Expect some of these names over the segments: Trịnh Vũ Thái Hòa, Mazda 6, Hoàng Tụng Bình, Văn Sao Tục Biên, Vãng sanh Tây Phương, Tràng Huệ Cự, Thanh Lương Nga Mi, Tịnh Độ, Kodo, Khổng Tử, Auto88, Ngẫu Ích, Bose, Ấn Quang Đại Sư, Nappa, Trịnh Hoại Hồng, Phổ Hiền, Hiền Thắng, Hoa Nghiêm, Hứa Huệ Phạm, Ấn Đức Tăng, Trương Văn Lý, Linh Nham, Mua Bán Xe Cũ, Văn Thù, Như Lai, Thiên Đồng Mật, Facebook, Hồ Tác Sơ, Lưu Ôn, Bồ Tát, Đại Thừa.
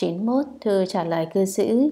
91 thư trả lời cư sĩ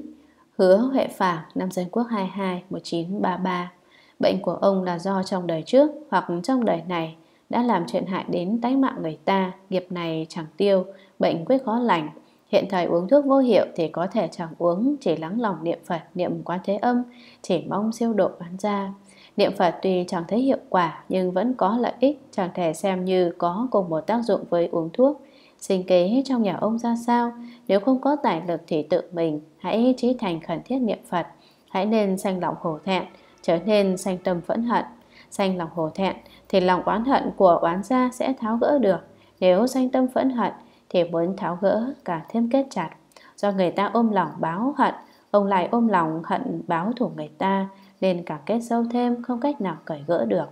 Hứa Huệ Phạm, năm Dân Quốc 22, 1933. Bệnh của ông là do trong đời trước hoặc trong đời này đã làm chuyện hại đến tánh mạng người ta, nghiệp này chẳng tiêu, bệnh quyết khó lành. Hiện thời uống thuốc vô hiệu thì có thể chẳng uống, chỉ lắng lòng niệm Phật, niệm Quán Thế Âm, chỉ mong siêu độ bán ra. Niệm Phật tuy chẳng thấy hiệu quả nhưng vẫn có lợi ích, chẳng thể xem như có cùng một tác dụng với uống thuốc. Sinh kế trong nhà ông ra sao? Nếu không có tài lực thì tự mình hãy chí thành khẩn thiết niệm Phật. Hãy nên sanh lòng hổ thẹn, trở nên sanh tâm phẫn hận. Sanh lòng hổ thẹn thì lòng oán hận của oán gia sẽ tháo gỡ được. Nếu sanh tâm phẫn hận thì muốn tháo gỡ cả thêm kết chặt. Do người ta ôm lòng báo hận, ông lại ôm lòng hận báo thù người ta, nên càng kết sâu thêm, không cách nào cởi gỡ được.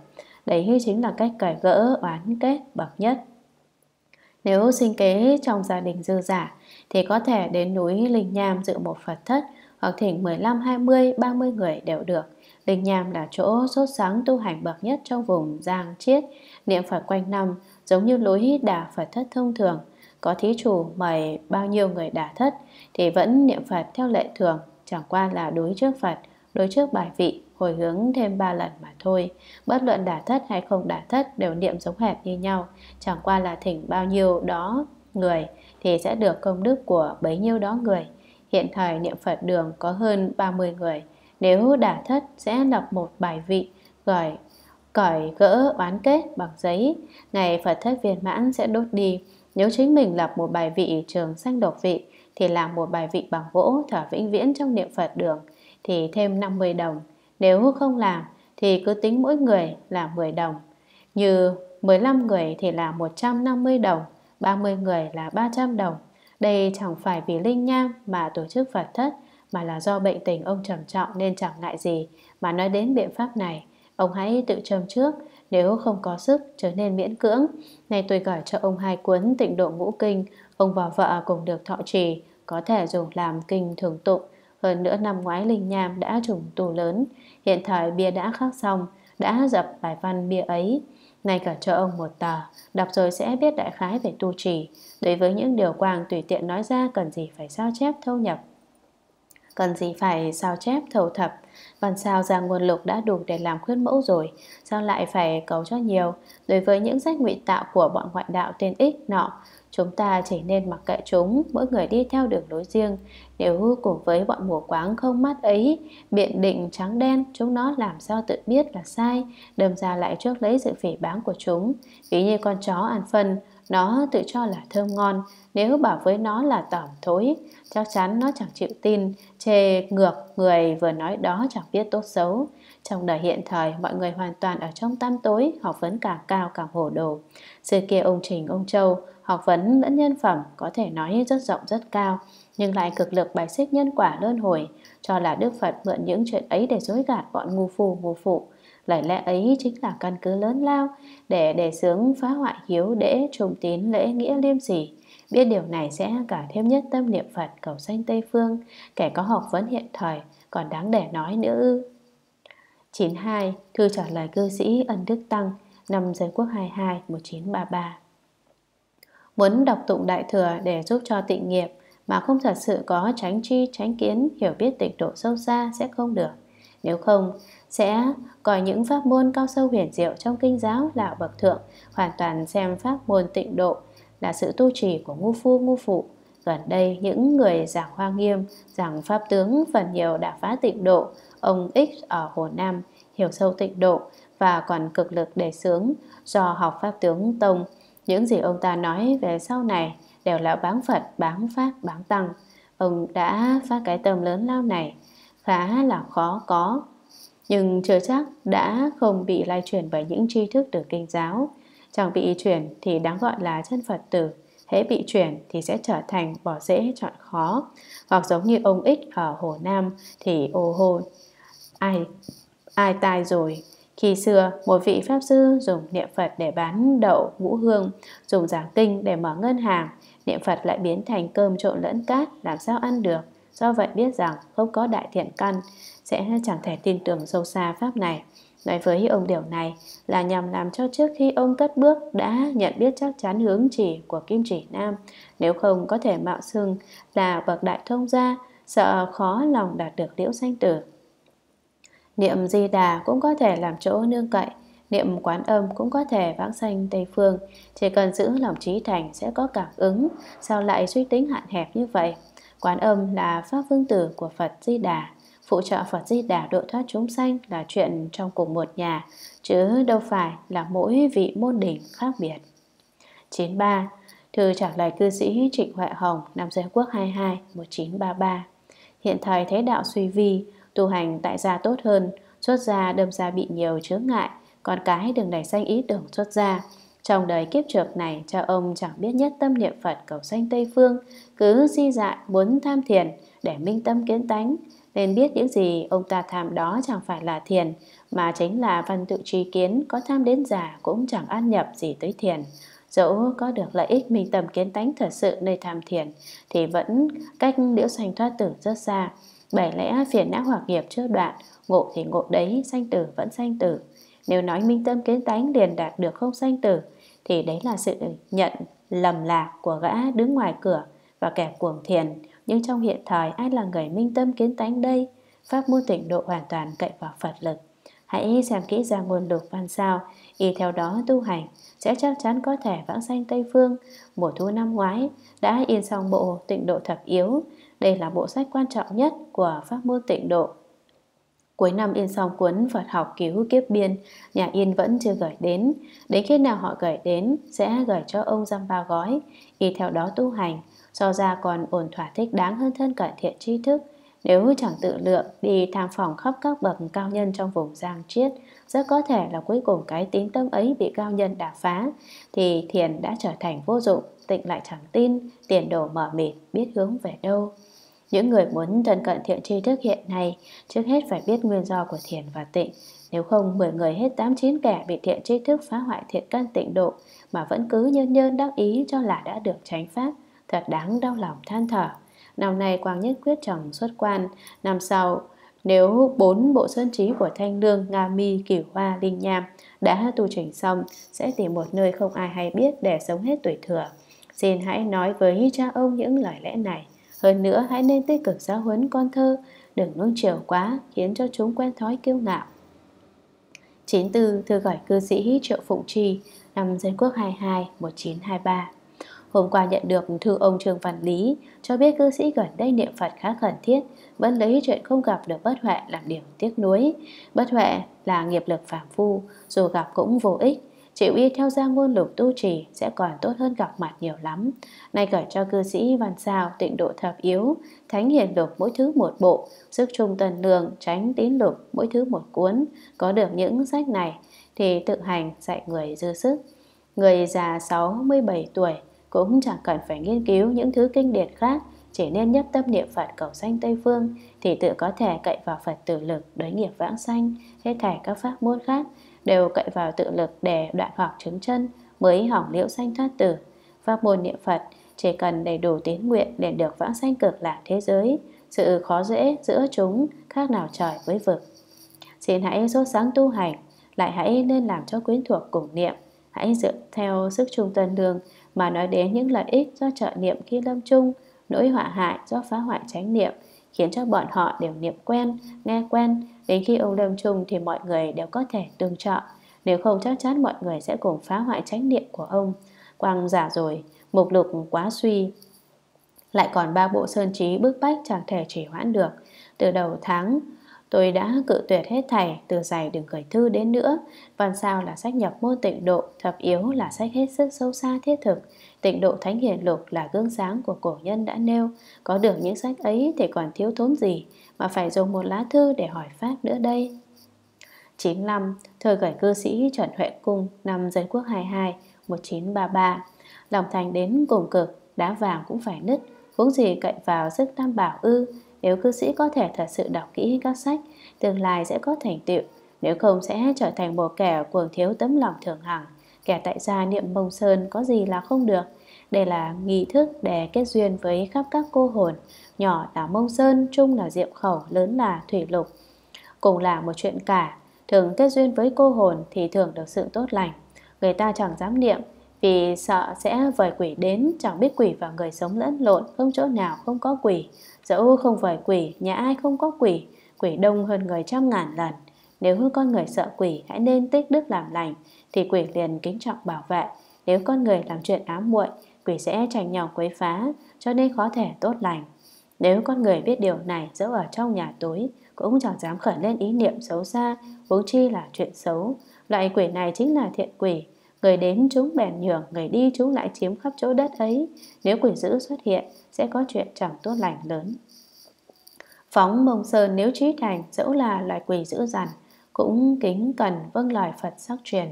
Đấy chính là cách cởi gỡ oán kết bậc nhất. Nếu sinh kế trong gia đình dư giả thì có thể đến núi Linh Nham dự một Phật thất, hoặc thỉnh 15, 20, 30 người đều được. Linh Nham là chỗ sốt sáng tu hành bậc nhất trong vùng Giang Chiết, niệm Phật quanh năm, giống như lối đà Phật thất thông thường. Có thí chủ mời bao nhiêu người đà thất thì vẫn niệm Phật theo lệ thường, chẳng qua là đối trước Phật, đối trước bài vị, hồi hướng thêm 3 lần mà thôi. Bất luận đà thất hay không đà thất đều niệm giống hệt như nhau, chẳng qua là thỉnh bao nhiêu đó người thì sẽ được công đức của bấy nhiêu đó người. Hiện thời niệm Phật đường có hơn 30 người. Nếu đà thất sẽ lập một bài vị cởi gỡ oán kết bằng giấy, ngày Phật thất viên mãn sẽ đốt đi. Nếu chính mình lập một bài vị trường sanh độc vị thì làm một bài vị bằng gỗ thở vĩnh viễn trong niệm Phật đường thì thêm 50 đồng. Nếu không làm thì cứ tính mỗi người là 10 đồng. Như 15 người thì là 150 đồng, 30 người là 300 đồng. Đây chẳng phải vì Linh Nham mà tổ chức Phật thất, mà là do bệnh tình ông trầm trọng nên chẳng ngại gì mà nói đến biện pháp này. Ông hãy tự châm trước, nếu không có sức trở nên miễn cưỡng. Này tôi gửi cho ông 2 cuốn Tịnh Độ Ngũ Kinh, ông và vợ cùng được thọ trì, có thể dùng làm kinh thường tụng. Hơn nữa năm ngoái Linh Nham đã trùng tu lớn, hiện thời bia đã khắc xong, đã dập bài văn bia ấy. Này cả cho ông một tờ, đọc rồi sẽ biết đại khái về tu trì. Đối với những điều Quang tùy tiện nói ra cần gì phải sao chép thâu nhập, cần gì phải sao chép thâu thập. Văn sao ra nguồn lục đã đủ để làm khuyến mẫu rồi, sao lại phải cầu cho nhiều? Đối với những sách ngụy tạo của bọn ngoại đạo tên ích nọ, chúng ta chỉ nên mặc kệ chúng, mỗi người đi theo đường lối riêng. Nếu cùng với bọn mù quáng không mắt ấy biện định trắng đen, chúng nó làm sao tự biết là sai, đâm ra lại trước lấy sự phỉ báng của chúng. Ví như con chó ăn phân, nó tự cho là thơm ngon, nếu bảo với nó là tẩm thối, chắc chắn nó chẳng chịu tin, chê ngược người vừa nói đó chẳng biết tốt xấu. Trong đời hiện thời, mọi người hoàn toàn ở trong tăm tối, học vấn càng cao càng hồ đồ. Xưa kia ông Trình, ông Châu, học vấn lẫn nhân phẩm có thể nói rất rộng rất cao, nhưng lại cực lực bài xích nhân quả luân hồi, cho là Đức Phật mượn những chuyện ấy để dối gạt bọn ngu phu ngu phụ. Lời lẽ ấy chính là căn cứ lớn lao để đề xướng phá hoại hiếu đễ, trùng tín, lễ nghĩa liêm sỉ. Biết điều này sẽ cả thêm nhất tâm niệm Phật cầu sanh Tây Phương. Kẻ có học vấn hiện thời còn đáng để nói nữa. 92. Thư trả lời cư sĩ Ấn Đức Tăng, năm Dân Quốc 22, 1933. Muốn đọc tụng Đại Thừa để giúp cho tịnh nghiệp mà không thật sự có chánh tri, chánh kiến, hiểu biết tịnh độ sâu xa sẽ không được. Nếu không, sẽ coi những pháp môn cao sâu huyền diệu trong kinh giáo là bậc thượng, hoàn toàn xem pháp môn tịnh độ là sự tu trì của ngu phu ngu phụ. Gần đây, những người giảng Hoa Nghiêm, giảng pháp tướng phần nhiều đã phá tịnh độ. Ông X ở Hồ Nam hiểu sâu tịnh độ và còn cực lực đề xướng do học pháp tướng tông. Những gì ông ta nói về sau này đều là báng Phật, báng Pháp, báng Tăng. Ông đã phát cái tâm lớn lao này khá là khó có, nhưng chưa chắc đã không bị lai truyền bởi những tri thức từ kinh giáo. Chẳng bị chuyển thì đáng gọi là chân Phật tử, hễ bị chuyển thì sẽ trở thành bỏ dễ chọn khó, hoặc giống như ông Ích ở Hồ Nam thì ô hô ai tai rồi. Khi xưa, một vị Pháp Sư dùng niệm Phật để bán đậu ngũ hương, dùng giảng kinh để mở ngân hàng, niệm Phật lại biến thành cơm trộn lẫn cát, làm sao ăn được? Do vậy biết rằng không có đại thiện căn sẽ chẳng thể tin tưởng sâu xa pháp này. Nói với ông điều này là nhằm làm cho trước khi ông cất bước đã nhận biết chắc chắn hướng chỉ của Kim Chỉ Nam, nếu không có thể mạo xưng là bậc đại thông gia, sợ khó lòng đạt được Liễu Sanh Tử. Niệm Di Đà cũng có thể làm chỗ nương cậy, niệm Quán Âm cũng có thể vãng sanh Tây Phương. Chỉ cần giữ lòng trí thành sẽ có cảm ứng, sao lại suy tính hạn hẹp như vậy? Quán Âm là pháp vương tử của Phật Di Đà, phụ trợ Phật Di Đà độ thoát chúng sanh là chuyện trong cùng một nhà, chứ đâu phải là mỗi vị môn đỉnh khác biệt. 93. Thư trả lời cư sĩ Trịnh Hoại Hồng, Nam Giới Quốc 22, 1933. Hiện thời thế đạo suy vi, tu hành tại gia tốt hơn, xuất gia đâm ra bị nhiều chướng ngại, còn cái đừng đẩy sanh ý tưởng xuất gia. Trong đời kiếp trược này, cha ông chẳng biết nhất tâm niệm Phật cầu sanh Tây Phương, cứ di dại muốn tham thiền để minh tâm kiến tánh, nên biết những gì ông ta tham đó chẳng phải là thiền, mà chính là văn tự tri kiến, có tham đến già cũng chẳng ăn nhập gì tới thiền. Dẫu có được lợi ích minh tâm kiến tánh thật sự nơi tham thiền, thì vẫn cách Liễu Sanh thoát tử rất xa. Bảy lẽ phiền não hoặc nghiệp chưa đoạn, ngộ thì ngộ đấy, sanh tử vẫn sanh tử. Nếu nói minh tâm kiến tánh liền đạt được không sanh tử, thì đấy là sự nhận lầm lạc của gã đứng ngoài cửa và kẻ cuồng thiền. Nhưng trong hiện thời ai là người minh tâm kiến tánh đây? Pháp môn Tịnh Độ hoàn toàn cậy vào Phật lực. Hãy xem kỹ ra nguồn lục văn sao, y theo đó tu hành sẽ chắc chắn có thể vãng sanh Tây Phương. Mùa thu năm ngoái đã in xong bộ Tịnh Độ Thập Yếu. Đây là bộ sách quan trọng nhất của pháp môn Tịnh Độ. Cuối năm in xong cuốn Phật Học Cứu Kiếp Biên, nhà in vẫn chưa gửi đến. Đến khi nào họ gửi đến, sẽ gửi cho ông dăm ba gói. Y theo đó tu hành, so ra còn ổn thỏa thích đáng hơn thân cận thiện tri thức. Nếu chẳng tự lượng, đi tham phỏng khắp các bậc cao nhân trong vùng Giang Triết, rất có thể là cuối cùng cái tín tâm ấy bị cao nhân đả phá, thì thiền đã trở thành vô dụng, tịnh lại chẳng tin, tiền đồ mờ mịt, biết hướng về đâu. Những người muốn thân cận thiện tri thức hiện nay trước hết phải biết nguyên do của thiền và tịnh. Nếu không, 10 người hết 8-9 kẻ bị thiện tri thức phá hoại thiện căn tịnh độ mà vẫn cứ nhân nhân đắc ý cho là đã được chánh pháp, thật đáng đau lòng than thở. Năm nay Quang Nhất Quyết chồng xuất quan, năm sau nếu 4 bộ sơn trí của Thanh Lương, Nga Mi, Cửu Hoa, Linh Nham đã tu chỉnh xong, sẽ tìm một nơi không ai hay biết để sống hết tuổi thừa. Xin hãy nói với cha ông những lời lẽ này. Hơn nữa hãy nên tích cực giáo huấn con thơ, đừng nuông chiều quá khiến cho chúng quen thói kiêu ngạo. 94. Thư gửi cư sĩ Triệu Phụng Trì, Năm Dân Quốc 22, 1923. Hôm qua nhận được thư ông Trương Văn Lý cho biết cư sĩ gần đây niệm Phật khá khẩn thiết, vẫn lấy chuyện không gặp được Bất Huệ làm điểm tiếc nuối. Bất Huệ là nghiệp lực phàm phu, dù gặp cũng vô ích. Chịu y theo gia ngôn lục tu trì sẽ còn tốt hơn gặp mặt nhiều lắm. Nay gửi cho cư sĩ Văn Sao Tịnh Độ Thập Yếu, Thánh Hiền Lục mỗi thứ một bộ, Sức Trung Tần Lương, Tránh Tín Lục mỗi thứ một cuốn. Có được những sách này thì tự hành dạy người dư sức. Người già 67 tuổi cũng chẳng cần phải nghiên cứu những thứ kinh điển khác, chỉ nên nhất tâm niệm Phật cầu sanh Tây Phương thì tự có thể cậy vào Phật tự lực đối nghiệp vãng sanh. Hết thảy các pháp môn khác đều cậy vào tự lực để đoạn hoặc chứng chân, mới hỏng Liễu Sanh thoát tử. Pháp môn niệm Phật chỉ cần đầy đủ tín nguyện để được vãng sanh cực lạc thế giới. Sự khó dễ giữa chúng khác nào trời với vực. Xin hãy sốt sáng tu hành, lại hãy nên làm cho quyến thuộc cùng niệm. Hãy dựa theo Sức Trung Tân Đường mà nói đến những lợi ích do trợ niệm khi lâm chung, nỗi họa hại do phá hoại chánh niệm, khiến cho bọn họ đều niệm quen, nghe quen. Đến khi ông lâm chung thì mọi người đều có thể tương trợ. Nếu không chắc chắn mọi người sẽ cùng phá hoại chánh niệm của ông. Quang giả rồi, mục lục quá suy, lại còn 3 bộ sơn trí bức bách chẳng thể trì hoãn được. Từ đầu tháng tôi đã cự tuyệt hết thảy, từ giày đừng gửi thư đến nữa. Văn Sao là sách nhập môn Tịnh Độ, Thập Yếu là sách hết sức sâu xa thiết thực, Tịnh Độ Thánh Hiền Lục là gương sáng của cổ nhân đã nêu. Có được những sách ấy thì còn thiếu thốn gì mà phải dùng một lá thư để hỏi pháp nữa đây. 95. Thư gửi cư sĩ Trần Huệ Cung, Năm Dân Quốc 22, 1933. Lòng thành đến cùng cực, đá vàng cũng phải nứt, huống gì cậy vào sức tam bảo ư? Nếu cư sĩ có thể thật sự đọc kỹ các sách, tương lai sẽ có thành tựu. Nếu không sẽ trở thành một kẻ cuồng thiếu tấm lòng thường hằng. Kẻ tại gia niệm Mông Sơn có gì là không được. Đây là nghi thức để kết duyên với khắp các cô hồn. Nhỏ là Mông Sơn, trung là Diệm Khẩu, lớn là Thủy Lục, cùng là một chuyện cả. thường kết duyên với cô hồn thì thường được sự tốt lành. Người ta chẳng dám niệm vì sợ sẽ vời quỷ đến, chẳng biết quỷ và người sống lẫn lộn, không chỗ nào không có quỷ. Dẫu không vời quỷ, nhà ai không có quỷ, quỷ đông hơn người trăm ngàn lần. Nếu con người sợ quỷ, hãy nên tích đức làm lành, thì quỷ liền kính trọng bảo vệ. Nếu con người làm chuyện ám muội, quỷ sẽ trành nhỏ quấy phá, cho nên khó thể tốt lành. Nếu con người biết điều này, dẫu ở trong nhà tối, cũng chẳng dám khởi lên ý niệm xấu xa, huống chi là chuyện xấu. Loại quỷ này chính là thiện quỷ. Người đến chúng bèn nhường, người đi chúng lại chiếm khắp chỗ đất ấy. Nếu quỷ dữ xuất hiện, sẽ có chuyện chẳng tốt lành lớn. Phóng Mông Sơn nếu trí thành, dẫu là loài quỷ dữ dằn, cũng kính cần vâng lời Phật sắc truyền,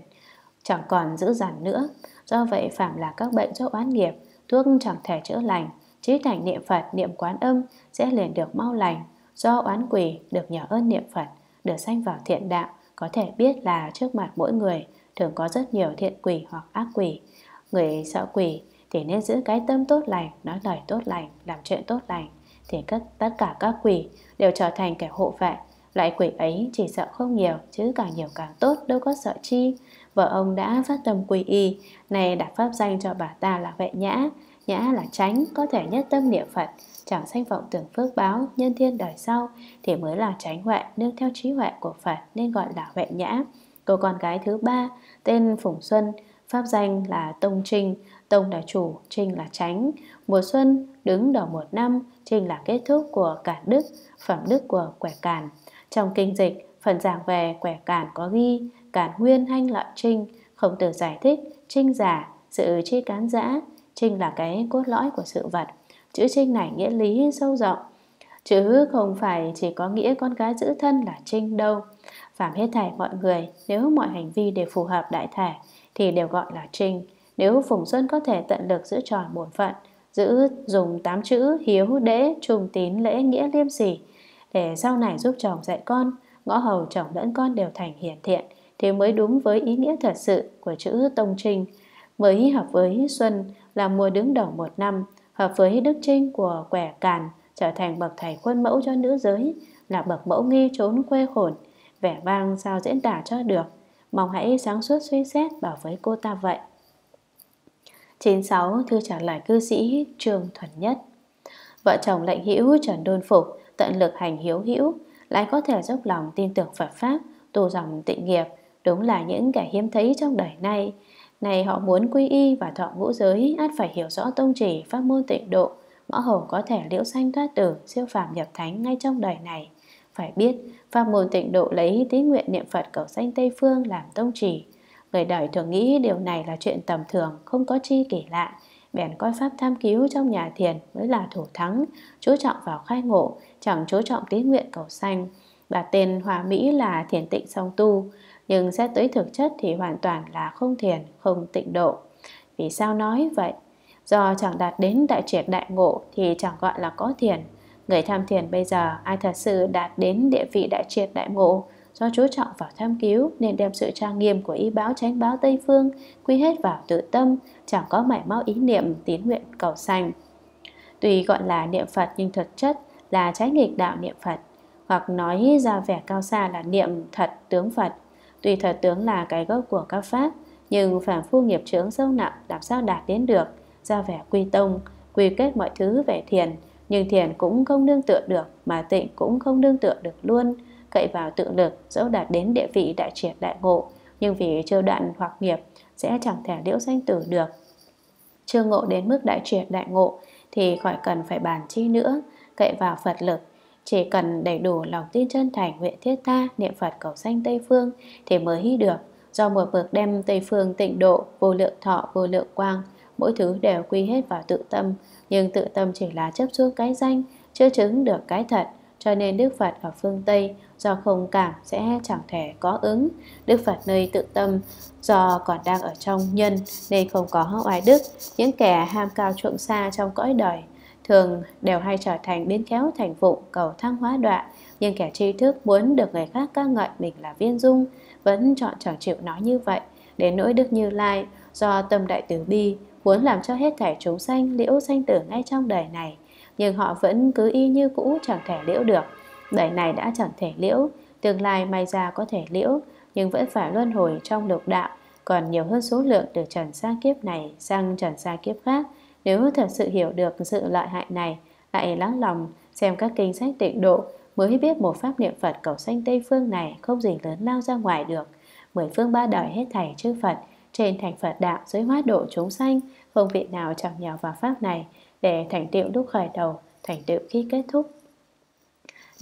chẳng còn dữ dằn nữa. Do vậy phạm là các bệnh do oán nghiệp, thuốc chẳng thể chữa lành, trí thành niệm Phật, niệm Quán Âm sẽ liền được mau lành. Do oán quỷ được nhờ ơn niệm Phật, được sanh vào thiện đạo. Có thể biết là trước mặt mỗi người thường có rất nhiều thiện quỷ hoặc ác quỷ. Người sợ quỷ thì nên giữ cái tâm tốt lành, nói lời tốt lành, làm chuyện tốt lành, thì tất cả các quỷ đều trở thành kẻ hộ vệ. Loại quỷ ấy chỉ sợ không nhiều, chứ càng nhiều càng tốt, đâu có sợ chi. Vợ ông đã phát tâm quy y, này đặt pháp danh cho bà ta là Huệ Nhã. Nhã là tránh, có thể nhất tâm niệm Phật, chẳng sanh vọng tưởng phước báo, nhân thiên đời sau thì mới là tránh huệ, nương theo trí huệ của Phật nên gọi là Huệ Nhã. Cô con gái thứ ba tên Phùng Xuân, pháp danh là Tông Trinh. Tông là chủ, Trinh là tránh. Mùa xuân đứng đầu một năm, Trinh là kết thúc của cản đức, phẩm đức của quẻ càn. Trong kinh dịch, phần giảng về quẻ càn có ghi: càn nguyên hanh lợi Trinh. Khổng Tử giải thích: Trinh giả, sự tri cán giã. Trinh là cái cốt lõi của sự vật. Chữ Trinh này nghĩa lý sâu rộng, chứ không phải chỉ có nghĩa con gái giữ thân là Trinh đâu. Phạm hết thảy mọi người, nếu mọi hành vi đều phù hợp đại thể thì đều gọi là Trinh. Nếu Phùng Xuân có thể tận lực giữ tròn bổn phận, dùng 8 chữ hiếu đễ trung tín lễ nghĩa liêm sỉ, để sau này giúp chồng dạy con, ngõ hầu chồng lẫn con đều thành hiền thiện, thì mới đúng với ý nghĩa thật sự của chữ Tông Trinh. Mới hợp với xuân là mùa đứng đầu một năm, hợp với đức Trinh của quẻ càn, trở thành bậc thầy khuôn mẫu cho nữ giới, là bậc mẫu nghi trốn quê hồn. Vẻ vang sao diễn tả cho được, mong hãy sáng suốt suy xét bảo với cô ta vậy. 96. Thư trả lời cư sĩ Trương Thuần Nhất. Vợ chồng lệnh hữu Trần Đôn Phục tận lực hành hiếu hữu, lại có thể dốc lòng tin tưởng Phật pháp, tu dòng tịnh nghiệp, đúng là những kẻ hiếm thấy trong đời nay. Này họ muốn quy y và thọ ngũ giới, ắt phải hiểu rõ tông chỉ pháp môn tịnh độ, ngõ hầu có thể liễu sanh thoát tử, siêu phàm nhập thánh ngay trong đời này. Phải biết pháp môn tịnh độ lấy tín nguyện niệm Phật cầu sanh Tây Phương làm tông chỉ. Người đời thường nghĩ điều này là chuyện tầm thường, không có chi kỳ lạ, bèn coi pháp tham cứu trong nhà thiền mới là thủ thắng, chú trọng vào khai ngộ, chẳng chú trọng tín nguyện cầu sanh. Bà tên Hòa Mỹ là thiền tịnh song tu, nhưng xét tới thực chất thì hoàn toàn là không thiền, không tịnh độ. Vì sao nói vậy? Do chẳng đạt đến đại triệt đại ngộ thì chẳng gọi là có thiền. Người tham thiền bây giờ, ai thật sự đạt đến địa vị đại triệt đại ngộ, do chú trọng vào tham cứu nên đem sự trang nghiêm của y báo chánh báo Tây Phương quy hết vào tự tâm, chẳng có mảy mau ý niệm tín nguyện cầu sanh. Tuy gọi là niệm Phật nhưng thực chất là trái nghịch đạo niệm Phật, hoặc nói ra vẻ cao xa là niệm thật tướng Phật. Tuy thật tướng là cái gốc của các pháp, nhưng phàm phu nghiệp chướng sâu nặng làm sao đạt đến được. Ra vẻ quy tông, quy kết mọi thứ về thiền, nhưng thiền cũng không nương tựa được, mà tịnh cũng không nương tựa được luôn. Cậy vào tự lực, dẫu đạt đến địa vị đại triệt đại ngộ, nhưng vì chưa đoạn hoặc nghiệp sẽ chẳng thể liễu sanh tử được. Chưa ngộ đến mức đại triệt đại ngộ thì khỏi cần phải bàn chi nữa. Cậy vào Phật lực, chỉ cần đầy đủ lòng tin chân thành, nguyện thiết tha niệm Phật cầu sanh Tây Phương thì mới hí được. Do một bậc đem Tây Phương tịnh độ, vô lượng thọ, vô lượng quang, mỗi thứ đều quy hết vào tự tâm, nhưng tự tâm chỉ là chấp xuống cái danh, chưa chứng được cái thật. Cho nên Đức Phật ở phương Tây do không cảm sẽ chẳng thể có ứng. Đức Phật nơi tự tâm do còn đang ở trong nhân nên không có oai đức. Những kẻ ham cao chuộng xa trong cõi đời thường đều hay trở thành biến khéo thành vụng, cầu thăng hóa đoạn. Nhưng kẻ tri thức muốn được người khác ca ngợi mình là viên dung, vẫn chọn chẳng chịu nói như vậy. Đến nỗi Đức Như Lai do tâm đại từ bi, muốn làm cho hết thảy chúng sanh liễu sanh tử ngay trong đời này, nhưng họ vẫn cứ y như cũ chẳng thể liễu được. Đời này đã chẳng thể liễu, tương lai may ra có thể liễu, nhưng vẫn phải luân hồi trong lục đạo, còn nhiều hơn số lượng từ trần xa kiếp này sang trần xa kiếp khác. Nếu thật sự hiểu được sự lợi hại này, lại lắng lòng xem các kinh sách tịnh độ, mới biết một pháp niệm Phật cầu sanh Tây Phương này không gì lớn lao ra ngoài được. 10 phương ba đời hết thảy chư Phật, trên thành Phật đạo dưới hóa độ chúng sanh, không vị nào chẳng nhào vào pháp này để thành tựu lúc khởi đầu, thành tựu khi kết thúc.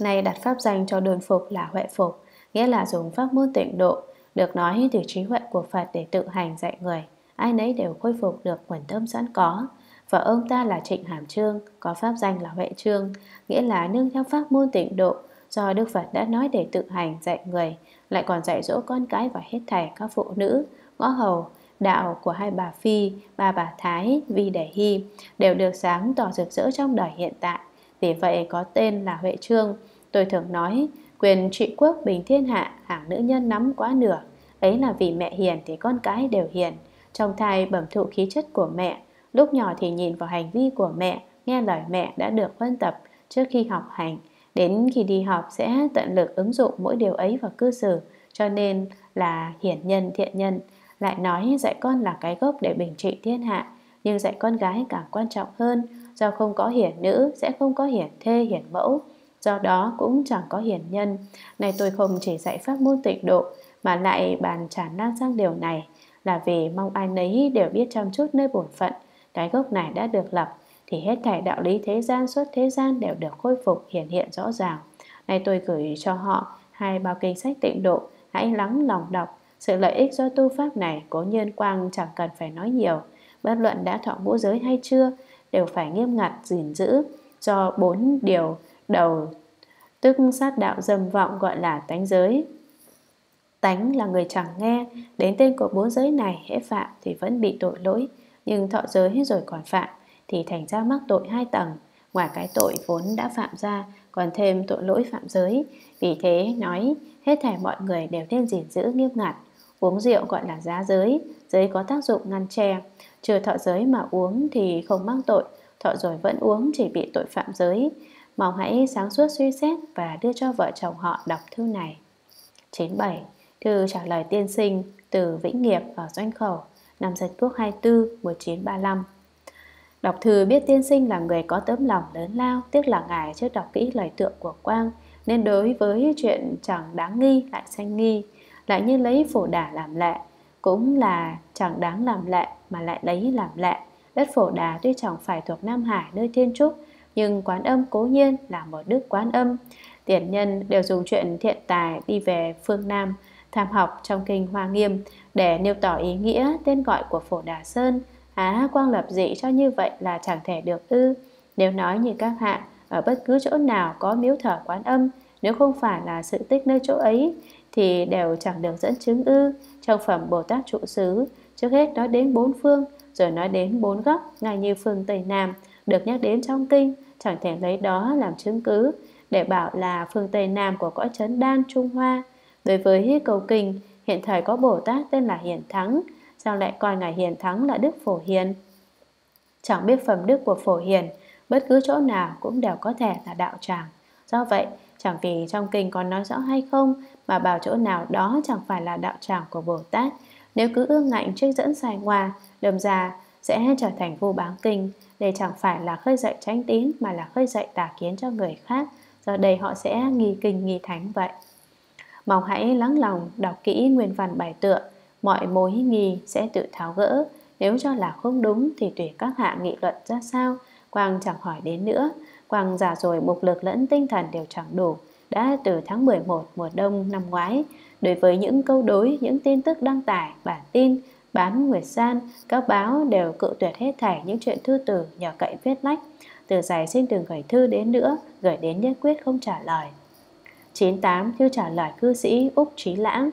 Này đặt pháp danh cho đồn phục là huệ phục, nghĩa là dùng pháp môn tịnh độ, được nói từ trí huệ của Phật để tự hành dạy người. Ai nấy đều khôi phục được nguồn tâm sẵn có. Vợ ông ta là Trịnh Hàm Trương, có pháp danh là Huệ Trương, nghĩa là nương theo pháp môn tịnh độ do Đức Phật đã nói để tự hành dạy người, lại còn dạy dỗ con cái và hết thảy các phụ nữ, ngõ hầu. Đạo của hai bà Phi, ba bà Thái, Vi Đề Hy đều được sáng tỏ rực rỡ trong đời hiện tại, vì vậy có tên là Huệ Trương. Tôi thường nói quyền trị quốc bình thiên hạ, hàng nữ nhân nắm quá nửa. Ấy là vì mẹ hiền thì con cái đều hiền, trong thai bẩm thụ khí chất của mẹ, lúc nhỏ thì nhìn vào hành vi của mẹ, nghe lời mẹ đã được huân tập trước khi học hành, đến khi đi học sẽ tận lực ứng dụng mỗi điều ấy vào cư xử, cho nên là hiển nhân thiện nhân. Lại nói dạy con là cái gốc để bình trị thiên hạ, nhưng dạy con gái càng quan trọng hơn, do không có hiển nữ sẽ không có hiển thê hiển mẫu, do đó cũng chẳng có hiển nhân. Này tôi không chỉ dạy pháp môn tịnh độ mà lại bàn tràn lan sang điều này, là vì mong ai nấy đều biết chăm chút nơi bổn phận. Cái gốc này đã được lập thì hết thảy đạo lý thế gian suốt thế gian đều được khôi phục hiển hiện rõ ràng. Này tôi gửi cho họ 2 bao kinh sách tịnh độ, hãy lắng lòng đọc. Sự lợi ích do tu pháp này cố nhiên quang chẳng cần phải nói nhiều, bất luận đã thọ ngũ giới hay chưa đều phải nghiêm ngặt gìn giữ, do 4 điều đầu tức sát đạo dâm vọng gọi là tánh giới. Tánh là người chẳng nghe đến tên của 4 giới này, hễ phạm thì vẫn bị tội lỗi, nhưng thọ giới rồi còn phạm thì thành ra mắc tội 2 tầng, ngoài cái tội vốn đã phạm ra còn thêm tội lỗi phạm giới. Vì thế nói hết thảy mọi người đều nên gìn giữ nghiêm ngặt. Uống rượu gọi là giá giới, giới có tác dụng ngăn che. Trừ thọ giới mà uống thì không mắc tội, thọ rồi vẫn uống chỉ bị tội phạm giới. Mong hãy sáng suốt suy xét và đưa cho vợ chồng họ đọc thư này. 97. Thư trả lời tiên sinh từ Vĩnh Nghiệp ở Doanh Khẩu, năm Dân Quốc 24, 1935. Đọc thư biết tiên sinh là người có tấm lòng lớn lao, tiếc là ngài chưa đọc kỹ lời tượng của Quang, nên đối với chuyện chẳng đáng nghi lại sanh nghi, lại như lấy Phổ Đà làm lệ, cũng là chẳng đáng làm lệ mà lại lấy làm lệ. Đất Phổ Đà tuy chẳng phải thuộc Nam Hải nơi Thiên Trúc, nhưng Quán Âm cố nhiên là một đức Quán Âm. Tiền nhân đều dùng chuyện thiện tài đi về phương Nam tham học trong kinh Hoa Nghiêm để nêu tỏ ý nghĩa tên gọi của Phổ Đà Sơn. Quang lập dị cho như vậy là chẳng thể được ư? Nếu nói như các hạ, ở bất cứ chỗ nào có miếu thờ Quán Âm, nếu không phải là sự tích nơi chỗ ấy thì đều chẳng được dẫn chứng ư? Trong phẩm Bồ Tát trụ xứ, trước hết nói đến 4 phương, rồi nói đến 4 góc, ngay như phương Tây Nam được nhắc đến trong kinh, chẳng thể lấy đó làm chứng cứ để bảo là phương Tây Nam của cõi Trấn Đan Trung Hoa. Đối với cầu kinh, hiện thời có Bồ Tát tên là Hiền Thắng, sao lại coi ngài Hiền Thắng là đức Phổ Hiền? Chẳng biết phẩm đức của Phổ Hiền bất cứ chỗ nào cũng đều có thể là đạo tràng. Do vậy, chẳng vì trong kinh có nói rõ hay không mà bảo chỗ nào đó chẳng phải là đạo tràng của Bồ Tát. Nếu cứ ương ngạnh trích dẫn xài ngoa, đâm ra sẽ trở thành vu báng kinh. Đây chẳng phải là khơi dậy chánh tín mà là khơi dậy tà kiến cho người khác, do đây họ sẽ nghi kinh nghi thánh vậy. Mong hãy lắng lòng đọc kỹ nguyên văn bài tựa, mọi mối nghi sẽ tự tháo gỡ. Nếu cho là không đúng thì tùy các hạ nghị luận ra sao, Quang chẳng hỏi đến nữa. Quang già rồi, mục lực lẫn tinh thần đều chẳng đủ. Đã từ tháng 11 mùa đông năm ngoái, đối với những câu đối, những tin tức đăng tải, bản tin, bán nguyệt san, các báo đều cự tuyệt hết thảy những chuyện thư từ nhờ cậy viết lách. Từ giải sinh từng gửi thư đến nữa, gửi đến nhất quyết không trả lời. 98. Thư trả lời cư sĩ Úc Trí Lãng.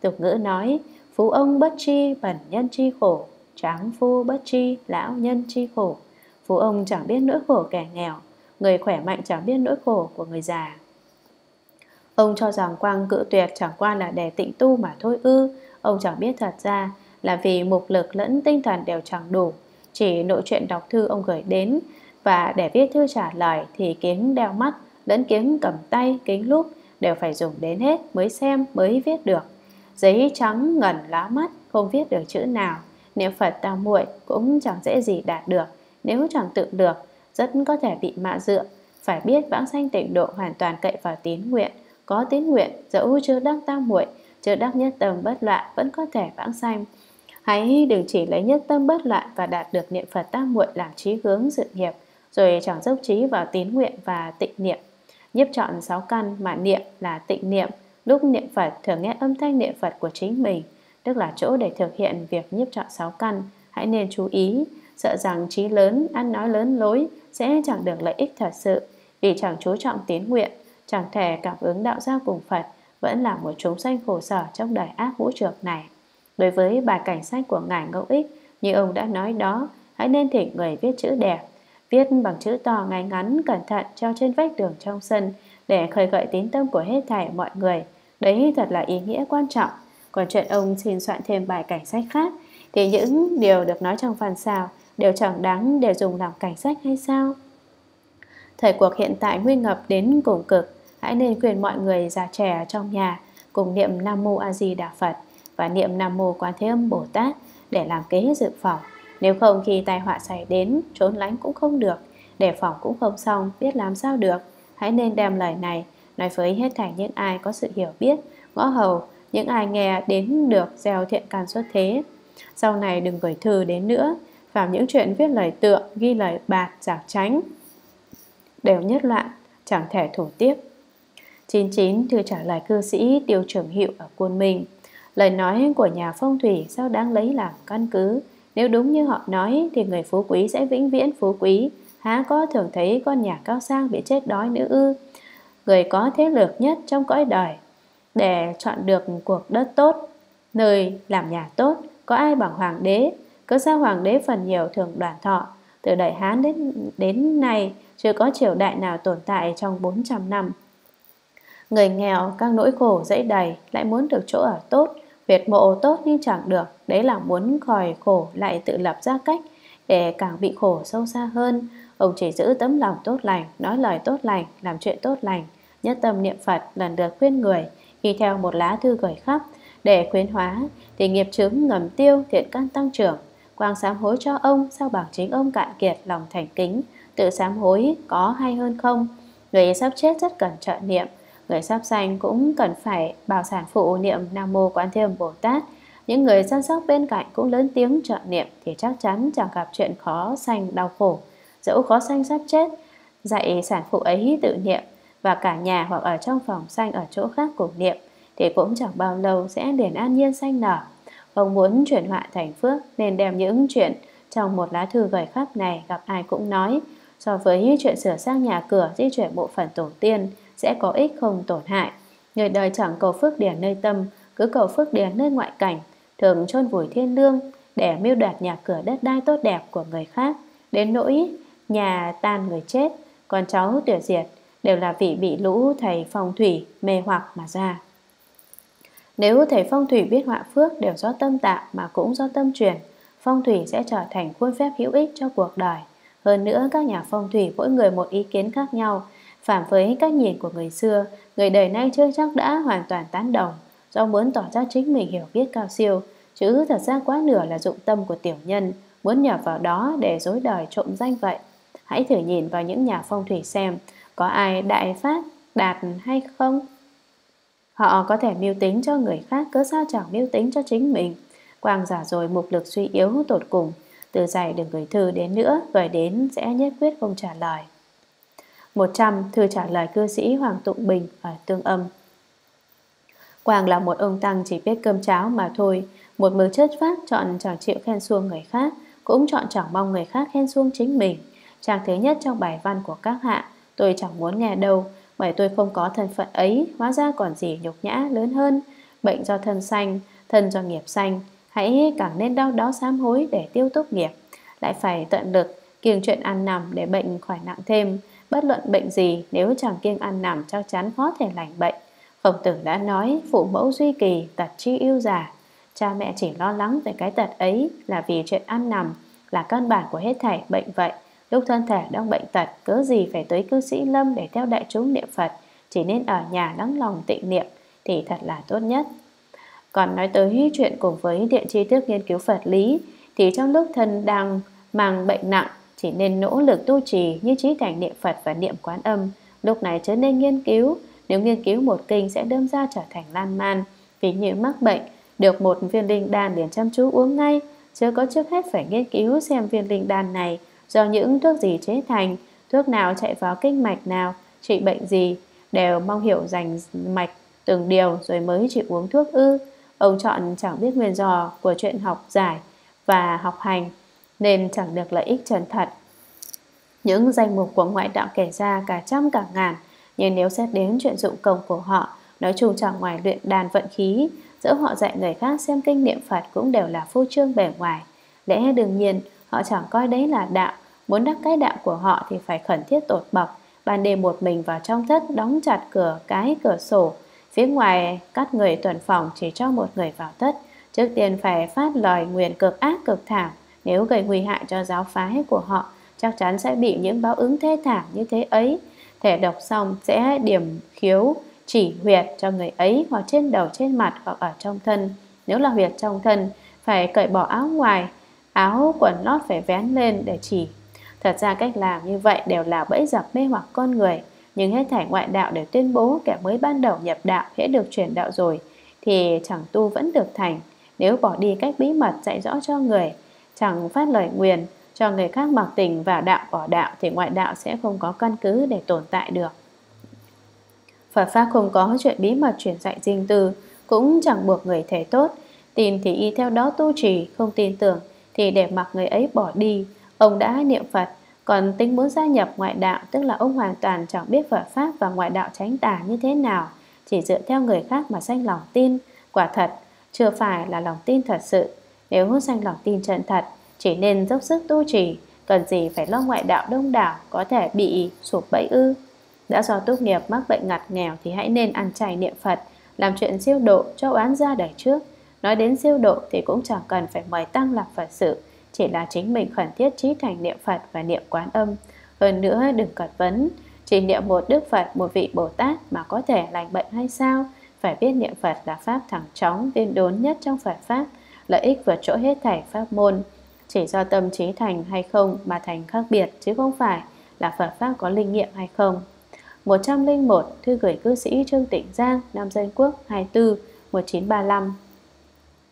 Tục ngữ nói, phú ông bất tri bẩn nhân tri khổ, tráng phu bất tri lão nhân tri khổ. Phú ông chẳng biết nỗi khổ kẻ nghèo, người khỏe mạnh chẳng biết nỗi khổ của người già. Ông cho rằng Quang cự tuyệt chẳng qua là để tịnh tu mà thôi ư? Ông chẳng biết thật ra là vì mục lực lẫn tinh thần đều chẳng đủ, chỉ nội chuyện đọc thư ông gửi đến, và để viết thư trả lời thì kiếng đeo mắt lẫn kiếng cầm tay, kính lúc đều phải dùng đến hết mới xem, mới viết được. Giấy trắng ngần lá mắt, không viết được chữ nào. Niệm Phật tao muội cũng chẳng dễ gì đạt được. Nếu chẳng tự được, rất có thể bị mạ dựa. Phải biết vãng sanh tịnh độ hoàn toàn cậy vào tín nguyện. Có tín nguyện, dẫu chưa đắc tam muội, chưa đắc nhất tâm bất loạn, vẫn có thể vãng sanh. Hãy đừng chỉ lấy nhất tâm bất loạn và đạt được niệm Phật tam muội làm chí hướng sự nghiệp, rồi chẳng dốc trí vào tín nguyện và tịnh niệm. Nhiếp chọn 6 căn mà niệm là tịnh niệm. Lúc niệm Phật thường nghe âm thanh niệm Phật của chính mình, tức là chỗ để thực hiện việc nhiếp chọn 6 căn. Hãy nên chú ý, sợ rằng trí lớn, ăn nói lớn lối sẽ chẳng được lợi ích thật sự, vì chẳng chú trọng tín nguyện, chẳng thể cảm ứng đạo giao cùng Phật, vẫn là một chúng sanh khổ sở trong đời ác vũ trược này. Đối với bài cảnh sách của Ngài Ngẫu Ích, như ông đã nói đó, hãy nên thỉnh người viết chữ đẹp, viết bằng chữ to ngay ngắn, cẩn thận treo trên vách tường trong sân để khơi gợi tín tâm của hết thảy mọi người. Đấy thật là ý nghĩa quan trọng. Còn chuyện ông xin soạn thêm bài cảnh sách khác, thì những điều được nói trong phần sau đều chẳng đáng để dùng làm cảnh sách hay sao? Thời cuộc hiện tại nguy ngập đến cùng cực, hãy nên khuyên mọi người già trẻ trong nhà cùng niệm Nam Mô A Di Đà Phật và niệm Nam Mô Quán Thế Âm Bồ Tát để làm kế dự phòng. Nếu không, khi tai họa xảy đến, trốn lánh cũng không được, đề phòng cũng không xong, biết làm sao được. Hãy nên đem lời này nói với hết thảy những ai có sự hiểu biết, ngõ hầu, những ai nghe đến được gieo thiện căn xuất thế. Sau này đừng gửi thư đến nữa, phàm những chuyện viết lời tượng, ghi lời bạt, giảng tránh đều nhất loạn, chẳng thể thủ tiếp. 99 thư trả lời cư sĩ Tiêu Trường Hiệu ở Côn Minh. Lời nói của nhà phong thủy sao đáng lấy làm căn cứ? Nếu đúng như họ nói thì người phú quý sẽ vĩnh viễn phú quý. Há có thường thấy con nhà cao sang bị chết đói nữa ư? Người có thế lực nhất trong cõi đời, để chọn được cuộc đất tốt, nơi làm nhà tốt, có ai bằng hoàng đế? Cớ sao hoàng đế phần nhiều thường đoàn thọ? Từ đời Hán đến nay chưa có triều đại nào tồn tại trong 400 năm. Người nghèo các nỗi khổ dẫy đầy, lại muốn được chỗ ở tốt, huyệt mộ tốt nhưng chẳng được. Đấy là muốn khỏi khổ, lại tự lập ra cách để càng bị khổ sâu xa hơn. Ông chỉ giữ tấm lòng tốt lành, nói lời tốt lành, làm chuyện tốt lành, nhất tâm niệm Phật, lần lượt khuyên người, ghi theo một lá thư gửi khắp để khuyến hóa, thì nghiệp chướng ngầm tiêu, thiện căn tăng trưởng. Quang sám hối cho ông sao bằng chính ông cạn kiệt lòng thành kính tự sám hối, có hay hơn không? Người sắp chết rất cần trợ niệm, người sắp sanh cũng cần phải bảo sản phụ niệm Nam Mô Quán Thế Âm Bồ Tát. Những người săn sóc bên cạnh cũng lớn tiếng trợ niệm, thì chắc chắn chẳng gặp chuyện khó sanh đau khổ. Dẫu khó sanh sắp chết, dạy sản phụ ấy tự niệm, và cả nhà hoặc ở trong phòng sanh ở chỗ khác cùng niệm, thì cũng chẳng bao lâu sẽ liền an nhiên sanh nở. Ông muốn chuyển họa thành phước, nên đem những chuyện trong một lá thư gửi khắp này gặp ai cũng nói. So với chuyện sửa sang nhà cửa, di chuyển bộ phận tổ tiên, sẽ có ích không tổn hại. Người đời chẳng cầu phước điển nơi tâm, cứ cầu phước điển nơi ngoại cảnh, thường chôn vùi thiên lương để mưu đoạt nhà cửa đất đai tốt đẹp của người khác, đến nỗi nhà tan người chết, con cháu tuyệt diệt, đều là vì bị lũ thầy phong thủy mê hoặc mà ra. Nếu thầy phong thủy biết họa phước đều do tâm tạo mà cũng do tâm truyền, phong thủy sẽ trở thành khuôn phép hữu ích cho cuộc đời. Hơn nữa, các nhà phong thủy mỗi người một ý kiến khác nhau, phản với cách nhìn của người xưa, người đời nay chưa chắc đã hoàn toàn tán đồng, do muốn tỏ ra chính mình hiểu biết cao siêu, chứ thật ra quá nửa là dụng tâm của tiểu nhân, muốn nhờ vào đó để dối đời trộm danh vậy. Hãy thử nhìn vào những nhà phong thủy xem có ai đại phát đạt hay không. Họ có thể mưu tính cho người khác, cớ sao chẳng mưu tính cho chính mình? Quang giả rồi mục lực suy yếu tột cùng, từ dày đừng gửi thư đến nữa, gửi đến sẽ nhất quyết không trả lời. 100 thư trả lời cư sĩ Hoàng Tụng Bình ở Tương Âm. Quang là một ông tăng chỉ biết cơm cháo mà thôi, một mực chất phác, chọn chẳng chịu khen xuông người khác, cũng chọn chẳng mong người khác khen xuông chính mình. Trang thứ nhất trong bài văn của các hạ tôi chẳng muốn nghe đâu, bởi tôi không có thân phận ấy, hóa ra còn gì nhục nhã lớn hơn. Bệnh do thân sanh, thân do nghiệp sanh, hãy càng nên đau đó sám hối để tiêu túc nghiệp, lại phải tận lực kiêng chuyện ăn nằm để bệnh khỏi nặng thêm. Bất luận bệnh gì, nếu chẳng kiêng ăn nằm chắc chắn khó thể lành bệnh. Khổng Tử đã nói, phụ mẫu duy kỳ, tật chi ưu giả. Cha mẹ chỉ lo lắng về cái tật ấy là vì chuyện ăn nằm là căn bản của hết thảy bệnh vậy. Lúc thân thể đang bệnh tật, cớ gì phải tới cư sĩ Lâm để theo đại chúng niệm Phật, chỉ nên ở nhà lắng lòng tịnh niệm thì thật là tốt nhất. Còn nói tới chuyện cùng với Điện Tri Thức nghiên cứu Phật lý, thì trong lúc thân đang mang bệnh nặng, chỉ nên nỗ lực tu trì như trí thành niệm Phật và niệm Quán Âm. Lúc này chớ nên nghiên cứu, nếu nghiên cứu một kinh sẽ đâm ra trở thành lan man. Ví như mắc bệnh, được một viên linh đan liền chăm chú uống ngay, chớ có trước hết phải nghiên cứu xem viên linh đan này do những thuốc gì chế thành, thuốc nào chạy vào kinh mạch nào, trị bệnh gì, đều mong hiểu rành mạch từng điều rồi mới chịu uống thuốc ư? Ông chọn chẳng biết nguyên do của chuyện học giải và học hành nên chẳng được lợi ích chân thật. Những danh mục của ngoại đạo kể ra cả trăm cả ngàn, nhưng nếu xét đến chuyện dụng công của họ, nói chung chẳng ngoài luyện đàn vận khí, dẫu họ dạy người khác xem kinh niệm Phật cũng đều là phô trương bề ngoài. Lẽ đương nhiên họ chẳng coi đấy là đạo. Muốn đắc cái đạo của họ thì phải khẩn thiết tột bọc, ban đêm một mình vào trong thất, đóng chặt cửa sổ, phía ngoài các người tuần phòng chỉ cho một người vào thất. Trước tiên phải phát lời nguyền cực ác cực thảm, nếu gây nguy hại cho giáo phái của họ chắc chắn sẽ bị những báo ứng thê thảm như thế ấy. Thể độc xong sẽ điểm khiếu chỉ huyệt cho người ấy, hoặc trên đầu, trên mặt, hoặc ở trong thân. Nếu là huyệt trong thân, phải cởi bỏ áo ngoài, áo quần lót phải vén lên để chỉ. Thật ra cách làm như vậy đều là bẫy dập mê hoặc con người, nhưng hết thảy ngoại đạo đều tuyên bố kẻ mới ban đầu nhập đạo hễ được truyền đạo rồi thì chẳng tu vẫn được thành. Nếu bỏ đi cách bí mật dạy rõ cho người, chẳng phát lời nguyền cho người khác mặc tình vào đạo bỏ đạo, thì ngoại đạo sẽ không có căn cứ để tồn tại được. Phật pháp không có chuyện bí mật truyền dạy riêng tư, cũng chẳng buộc người thể tốt, tin thì y theo đó tu trì, không tin tưởng thì để mặc người ấy bỏ đi. Ông đã niệm Phật, còn tính muốn gia nhập ngoại đạo, tức là ông hoàn toàn chẳng biết Phật pháp và ngoại đạo tránh tà như thế nào, chỉ dựa theo người khác mà sanh lòng tin, quả thật chưa phải là lòng tin thật sự. Nếu sanh lòng tin chân thật, chỉ nên dốc sức tu trì, cần gì phải lo ngoại đạo đông đảo có thể bị sụp bẫy ư? Đã do tốt nghiệp mắc bệnh ngặt nghèo thì hãy nên ăn chay niệm Phật, làm chuyện siêu độ cho oán gia đời trước. Nói đến siêu độ thì cũng chẳng cần phải mời tăng làm Phật sự, chỉ là chính mình khẩn thiết trí thành niệm Phật và niệm Quán Âm. Hơn nữa đừng cật vấn, chỉ niệm một Đức Phật, một vị Bồ Tát mà có thể lành bệnh hay sao? Phải biết niệm Phật là pháp thẳng chóng, viên đốn nhất trong Phật pháp, lợi ích vượt chỗ hết thảy pháp môn. Chỉ do tâm trí thành hay không mà thành khác biệt, chứ không phải là Phật pháp có linh nghiệm hay không. 101 thư gửi cư sĩ Trương Tịnh Giang, Nam Dân Quốc, 24/1935.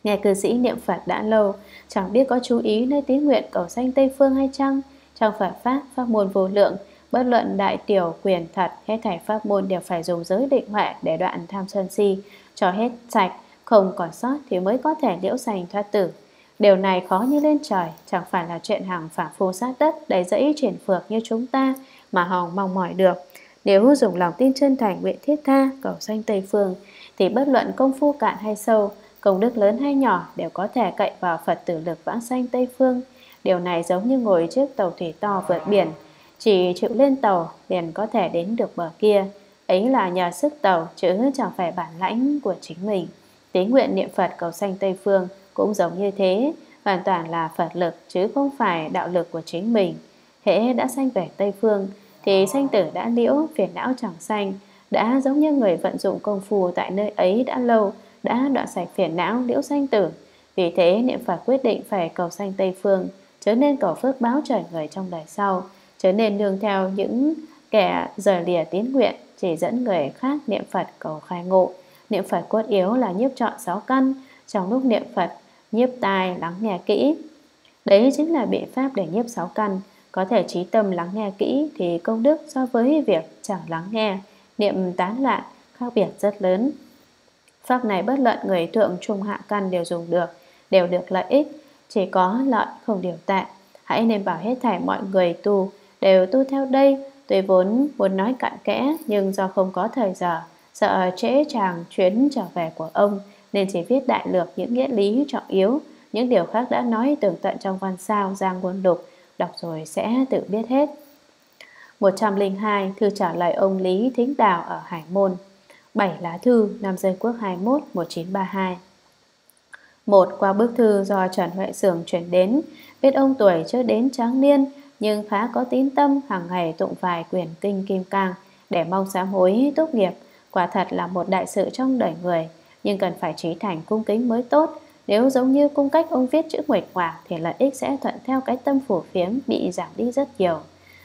Nghe cư sĩ niệm Phật đã lâu, chẳng biết có chú ý nơi tín nguyện cầu sanh Tây Phương hay chăng? Trong Phật pháp, pháp môn vô lượng, bất luận đại tiểu quyền thật, hết thảy pháp môn đều phải dùng giới định huệ để đoạn tham sân si, cho hết sạch, không còn sót thì mới có thể liễu sanh thoát tử. Điều này khó như lên trời, chẳng phải là chuyện hàng phản phu sát đất, đầy dẫy chuyển phược như chúng ta mà hòng mong mỏi được. Nếu dùng lòng tin chân thành nguyện thiết tha cầu sanh Tây Phương, thì bất luận công phu cạn hay sâu, công đức lớn hay nhỏ đều có thể cậy vào Phật tử lực vãng sanh Tây Phương. Điều này giống như ngồi chiếc tàu thủy to vượt biển, chỉ chịu lên tàu liền có thể đến được bờ kia. Ấy là nhờ sức tàu, chứ chẳng phải bản lãnh của chính mình. Tín nguyện niệm Phật cầu sanh Tây Phương cũng giống như thế, hoàn toàn là Phật lực chứ không phải đạo lực của chính mình. Hễ đã sanh về Tây Phương thì sanh tử đã liễu, phiền não chẳng sanh. Đã giống như người vận dụng công phu tại nơi ấy đã lâu, đã đoạn sạch phiền não, liễu sanh tử. Vì thế niệm Phật quyết định phải cầu sanh Tây Phương, chớ nên cầu phước báo trời người trong đời sau, chớ nên nương theo những kẻ rời lìa tín nguyện, chỉ dẫn người khác niệm Phật cầu khai ngộ. Niệm Phật cốt yếu là nhiếp trọn 6 căn, trong lúc niệm Phật nhiếp tai lắng nghe kỹ. Đấy chính là biện pháp để nhiếp 6 căn. Có thể trí tâm lắng nghe kỹ thì công đức so với việc chẳng lắng nghe, niệm tán loạn khác biệt rất lớn. Pháp này bất luận người thượng trung hạ căn đều dùng được, đều được lợi ích, chỉ có lợi không điều tệ. Hãy nên bảo hết thảy mọi người tu đều tu theo đây. Tôi vốn muốn nói cặn kẽ, nhưng do không có thời giờ, sợ trễ chàng chuyến trở về của ông, nên chỉ viết đại lược những nghĩa lý trọng yếu. Những điều khác đã nói tường tận trong Văn Sao Giang Ngôn Lục, đọc rồi sẽ tự biết hết. 102 thư trả lời ông Lý Thính Đào ở Hải Môn, 7 lá thư, Nam Dân Quốc 21/1932. Một qua bức thư do Trần Huệ Sường chuyển đến, biết ông tuổi chưa đến tráng niên nhưng khá có tín tâm, hàng ngày tụng vài quyển kinh Kim Cang, để mong sám hối tốt nghiệp, quả thật là một đại sự trong đời người, nhưng cần phải trí thành cung kính mới tốt. Nếu giống như cung cách ông viết chữ nguệch ngoạc thì lợi ích sẽ thuận theo cái tâm phù phiếm bị giảm đi rất nhiều.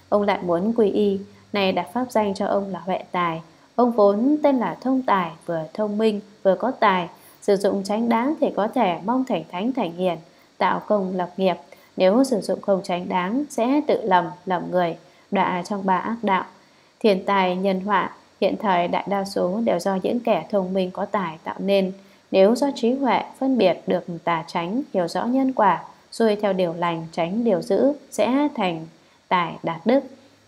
Ông lại muốn quy y, này đặt pháp danh cho ông là Huệ Tài. Ông vốn tên là Thông Tài, vừa thông minh vừa có tài, sử dụng chánh đáng thì có thể mong thành thánh thành hiền, tạo công lập nghiệp. Nếu sử dụng không chánh đáng sẽ tự lầm người, đọa trong ba ác đạo. Thiền tài nhân họa, hiện thời đại đa số đều do những kẻ thông minh có tài tạo nên. Nếu do trí huệ phân biệt được tà tránh, hiểu rõ nhân quả, xuôi theo điều lành, tránh điều dữ, sẽ thành tài đạt đức.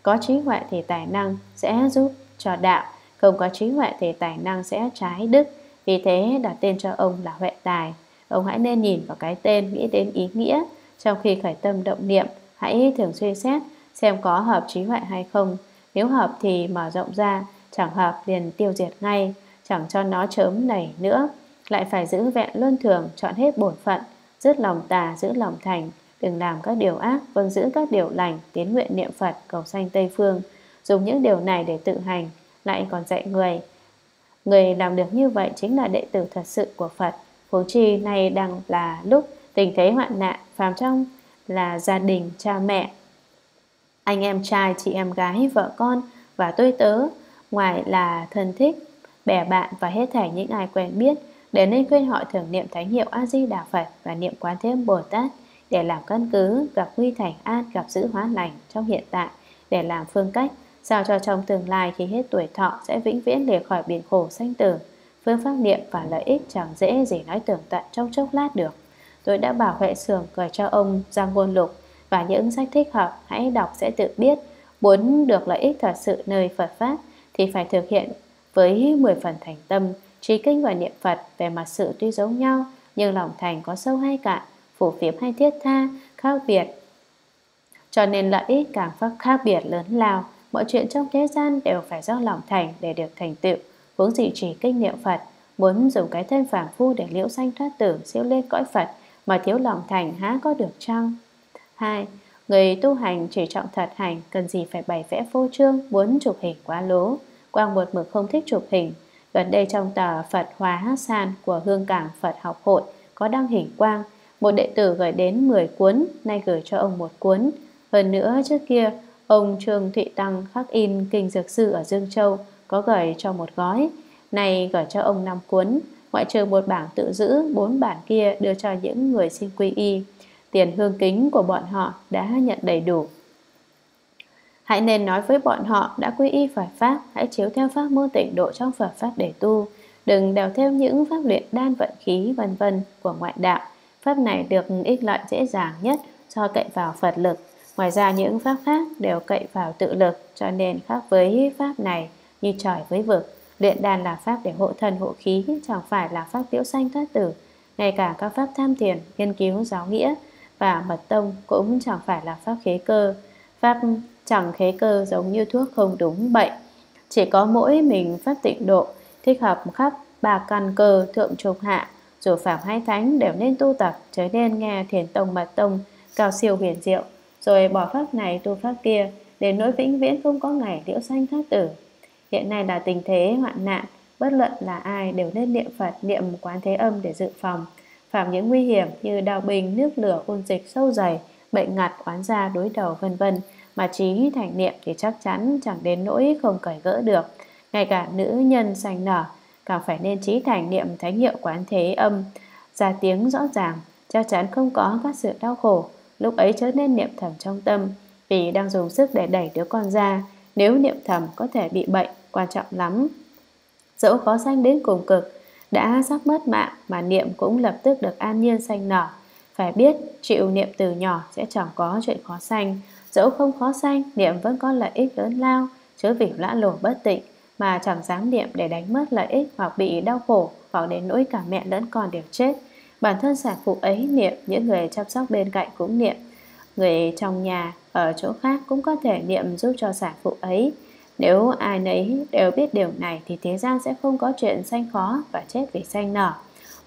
Có trí huệ thì tài năng sẽ giúp cho đạo, không có trí huệ thì tài năng sẽ trái đức. Vì thế đặt tên cho ông là Huệ Tài. Ông hãy nên nhìn vào cái tên, nghĩ đến ý nghĩa. Trong khi khởi tâm động niệm, hãy thường suy xét xem có hợp trí huệ hay không. Nếu hợp thì mở rộng ra, chẳng hợp liền tiêu diệt ngay, chẳng cho nó chớm nảy nữa. Lại phải giữ vẹn luân thường, chọn hết bổn phận, dứt lòng tà, giữ lòng thành, đừng làm các điều ác, vâng giữ các điều lành, tiến nguyện niệm Phật, cầu sanh Tây Phương. Dùng những điều này để tự hành, lại còn dạy người. Người làm được như vậy chính là đệ tử thật sự của Phật. Huống chi này đang là lúc tình thế hoạn nạn, phàm trong là gia đình, cha mẹ, anh em trai, chị em gái, vợ con và tôi tớ, ngoài là thân thích, bè bạn và hết thảy những ai quen biết, để nên khuyên họ thường niệm thánh hiệu A Di Đà Phật và niệm Quán Thế Âm Bồ Tát để làm căn cứ, gặp nguy thành an, gặp dữ hóa lành trong hiện tại để làm phương cách, sao cho trong tương lai khi hết tuổi thọ sẽ vĩnh viễn lìa khỏi biển khổ sanh tử. Phương pháp niệm và lợi ích chẳng dễ gì nói tường tận trong chốc lát được. Tôi đã bảo Huệ Sường gửi cho ông Giang Ngôn Lục và những sách thích hợp, hãy đọc sẽ tự biết. Muốn được lợi ích thật sự nơi Phật pháp thì phải thực hiện với 10 phần thành tâm. Trì kinh và niệm Phật về mặt sự tuy giống nhau, nhưng lòng thành có sâu hay cạn, phủ phiếm hay thiết tha, khác biệt, cho nên lợi ích càng khác biệt lớn lao. Mọi chuyện trong thế gian đều phải do lòng thành để được thành tựu, huống gì trì kinh niệm Phật. Muốn dùng cái thân phàm phu để liễu sanh thoát tử, siêu lên cõi Phật mà thiếu lòng thành há có được chăng? 2. Người tu hành chỉ trọng thật hành, cần gì phải bày vẽ phô trương, muốn chụp hình quá lố. Quang một mực không thích chụp hình. Gần đây trong tờ Phật Hóa Hát San của Hương Cảng Phật Học Hội có đăng hình Quang. Một đệ tử gửi đến 10 cuốn, nay gửi cho ông một cuốn. Hơn nữa trước kia, ông Trương Thụy Tăng khắc in Kinh Dược Sư ở Dương Châu có gửi cho một gói, nay gửi cho ông 5 cuốn. Ngoại trừ một bảng tự giữ, 4 bản kia đưa cho những người xin quy y. Tiền hương kính của bọn họ đã nhận đầy đủ. Hãy nên nói với bọn họ đã quy y Phật pháp, hãy chiếu theo pháp môn tịnh độ trong Phật pháp để tu, đừng đào theo những pháp luyện đan vận khí vân vân của ngoại đạo. Pháp này được ích lợi dễ dàng nhất do cậy vào Phật lực, ngoài ra những pháp khác đều cậy vào tự lực, cho nên khác với pháp này như trời với vực. Luyện đan là pháp để hộ thân hộ khí, chẳng phải là pháp liễu sanh thoát tử. Ngay cả các pháp tham thiền, nghiên cứu giáo nghĩa và mật tông cũng chẳng phải là pháp khế cơ. Pháp chẳng khế cơ giống như thuốc không đúng bệnh, chỉ có mỗi mình pháp tịnh độ thích hợp khắp ba căn cơ thượng trung hạ, dù phạm hay thánh đều nên tu tập, chớ nên nghe thiền tông mật tông cao siêu huyền diệu rồi bỏ pháp này tu pháp kia, đến nỗi vĩnh viễn không có ngày liễu sanh thoát tử. Hiện nay là tình thế hoạn nạn, bất luận là ai đều nên niệm Phật, niệm Quán Thế Âm để dự phòng phạm những nguy hiểm như đào bình, nước lửa, ôn dịch sâu dày, bệnh ngặt, oán gia, đối đầu vân vân. Mà trí thành niệm thì chắc chắn chẳng đến nỗi không cởi gỡ được. Ngay cả nữ nhân sanh nở càng phải nên trí thành niệm thánh hiệu Quán Thế Âm, ra tiếng rõ ràng, chắc chắn không có các sự đau khổ. Lúc ấy chớ nên niệm thầm trong tâm, vì đang dùng sức để đẩy đứa con ra, nếu niệm thầm có thể bị bệnh, quan trọng lắm. Dẫu khó sanh đến cùng cực, đã sắp mất mạng mà niệm cũng lập tức được an nhiên sanh nở. Phải biết chịu niệm từ nhỏ sẽ chẳng có chuyện khó sanh. Dẫu không khó sanh, niệm vẫn có lợi ích lớn lao, chứ vì lã lổ bất tịnh mà chẳng dám niệm để đánh mất lợi ích, hoặc bị đau khổ, hoặc đến nỗi cả mẹ lẫn con đều chết. Bản thân sản phụ ấy niệm, những người chăm sóc bên cạnh cũng niệm, người trong nhà ở chỗ khác cũng có thể niệm giúp cho sản phụ ấy. Nếu ai nấy đều biết điều này thì thế gian sẽ không có chuyện sanh khó và chết vì sanh nở.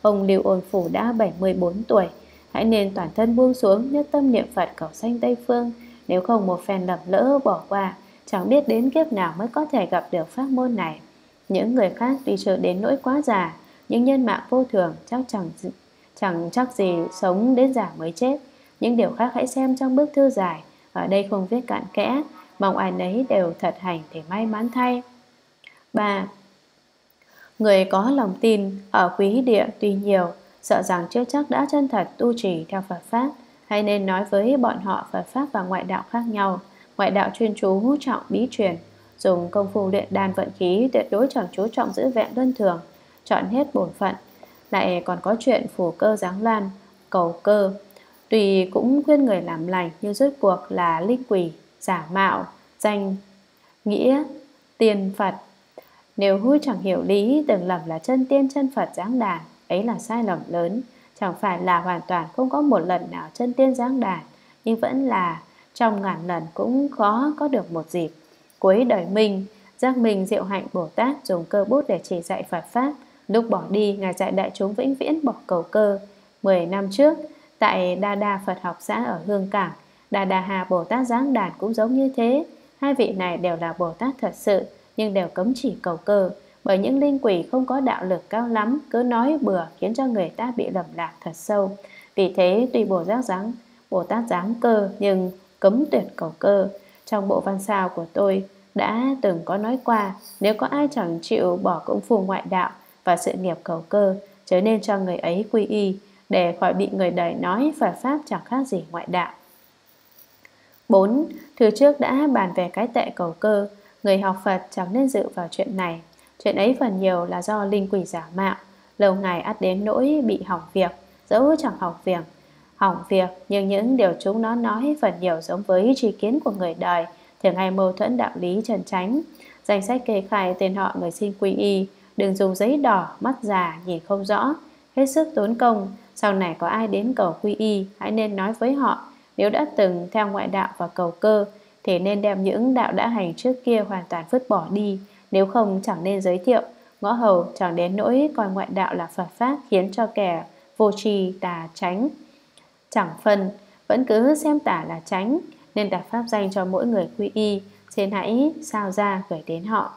Ông Lưu Ôn Phủ đã 74 tuổi, hãy nên toàn thân buông xuống, nhất tâm niệm Phật cầu sanh Tây Phương. Nếu không một phen lầm lỡ bỏ qua chẳng biết đến kiếp nào mới có thể gặp được pháp môn này. Những người khác tuy chưa đến nỗi quá già, nhưng nhân mạng vô thường, chẳng chắc gì sống đến già mới chết. Những điều khác hãy xem trong bức thư dài, ở đây không viết cạn kẽ, mong ai nấy đều thật hành thì may mắn thay. 3. Người có lòng tin ở quý địa tuy nhiều, sợ rằng chưa chắc đã chân thật tu trì theo Phật Pháp, hay nên nói với bọn họ Phật Pháp và ngoại đạo khác nhau. Ngoại đạo chuyên chú hú trọng bí truyền, dùng công phu luyện đan vận khí, tuyệt đối chẳng chú trọng giữ vẹn luân thường, chọn hết bổn phận. Lại còn có chuyện phủ cơ giáng lan, cầu cơ, tùy cũng khuyên người làm lành, nhưng rốt cuộc là linh quỷ, giả mạo, danh, nghĩa, tiên Phật. Nếu hú chẳng hiểu lý, tưởng lầm là chân tiên chân Phật giáng đàn, ấy là sai lầm lớn. Chẳng phải là hoàn toàn không có một lần nào chân tiên giáng đàn, nhưng vẫn là trong ngàn lần cũng khó có được một dịp. Cuối đời mình, giác mình diệu hạnh Bồ Tát dùng cơ bút để chỉ dạy Phật Pháp. Lúc bỏ đi, Ngài dạy đại chúng vĩnh viễn bỏ cầu cơ. 10 năm trước, tại Đa Đa Phật học xã ở Hương Cảng, Đa Đa Hà Bồ Tát giáng đàn cũng giống như thế. Hai vị này đều là Bồ Tát thật sự, nhưng đều cấm chỉ cầu cơ, bởi những linh quỷ không có đạo lực cao lắm, cứ nói bừa khiến cho người ta bị lầm lạc thật sâu. Vì thế, tuy Bồ Tát giáng cơ, nhưng cấm tuyệt cầu cơ. Trong bộ văn sao của tôi đã từng có nói qua, nếu có ai chẳng chịu bỏ công phu ngoại đạo và sự nghiệp cầu cơ, chớ nên cho người ấy quy y, để khỏi bị người đời nói Phật Pháp chẳng khác gì ngoại đạo. 4. Thứ trước đã bàn về cái tệ cầu cơ, người học Phật chẳng nên dự vào chuyện này. Chuyện ấy phần nhiều là do linh quỷ giả mạo, lâu ngày ắt đến nỗi bị hỏng việc, dẫu chẳng hỏng việc, nhưng những điều chúng nó nói phần nhiều giống với tri kiến của người đời, thường hay mâu thuẫn đạo lý trần tránh. Danh sách kê khai tên họ người xin quy y, đừng dùng giấy đỏ, mắt già, nhìn không rõ, hết sức tốn công. Sau này có ai đến cầu quy y, hãy nên nói với họ, nếu đã từng theo ngoại đạo và cầu cơ, thì nên đem những đạo đã hành trước kia hoàn toàn vứt bỏ đi. Nếu không chẳng nên giới thiệu, ngõ hầu chẳng đến nỗi coi ngoại đạo là Phật Pháp, khiến cho kẻ vô tri tà tránh chẳng phân, vẫn cứ xem tả là tránh, nên đặt pháp danh cho mỗi người quy y, xin hãy sao ra gửi đến họ.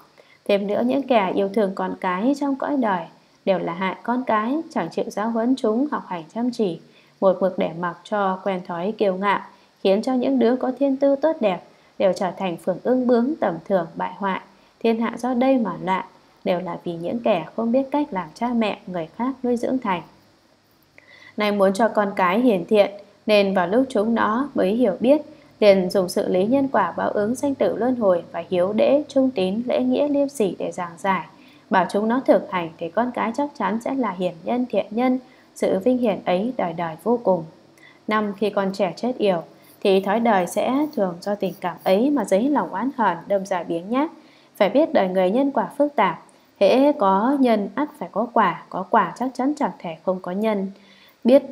Thêm nữa, những kẻ yêu thương con cái trong cõi đời đều là hại con cái, chẳng chịu giáo huấn chúng học hành chăm chỉ, một mực để mặc cho quen thói kiêu ngạo, khiến cho những đứa có thiên tư tốt đẹp đều trở thành phường ương bướng, tầm thường, bại hoại. Thiên hạ do đây mà loạn, đều là vì những kẻ không biết cách làm cha mẹ người khác nuôi dưỡng thành. Này, muốn cho con cái hiền thiện, nên vào lúc chúng nó mới hiểu biết, liền dùng sự lý nhân quả báo ứng sanh tử luân hồi và hiếu đễ, trung tín, lễ nghĩa, liêm sỉ để giảng giải. Bảo chúng nó thực hành thì con cái chắc chắn sẽ là hiền nhân, thiện nhân, sự vinh hiển ấy đời đời vô cùng. 5. Khi con trẻ chết yểu, thì thói đời sẽ thường do tình cảm ấy mà dấy lòng oán hờn, đâm ra biếng nhác. Phải biết đời người nhân quả phức tạp, hễ có nhân ắt phải có quả chắc chắn chẳng thể không có nhân. Biết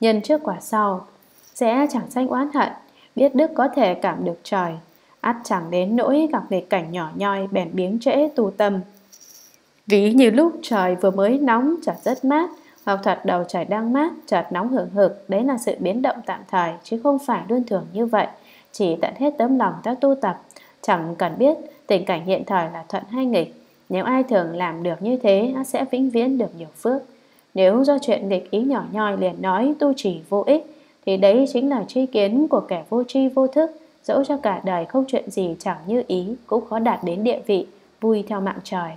nhân trước quả sau sẽ chẳng sanh oán hận, biết đức có thể cảm được trời, ắt chẳng đến nỗi gặp nghịch cảnh nhỏ nhoi bèn biếng trễ tu tâm. Ví như lúc trời vừa mới nóng chợt rất mát, hoặc thật đầu trời đang mát chợt nóng hừng hực, đấy là sự biến động tạm thời, chứ không phải luân thường như vậy. Chỉ tận hết tấm lòng ta tu tập, chẳng cần biết tình cảnh hiện thời là thuận hay nghịch. Nếu ai thường làm được như thế, nó sẽ vĩnh viễn được nhiều phước. Nếu do chuyện nghịch ý nhỏ nhoi liền nói tu trì vô ích, thì đấy chính là tri kiến của kẻ vô tri vô thức. Dẫu cho cả đời không chuyện gì chẳng như ý, cũng khó đạt đến địa vị vui theo mạng trời.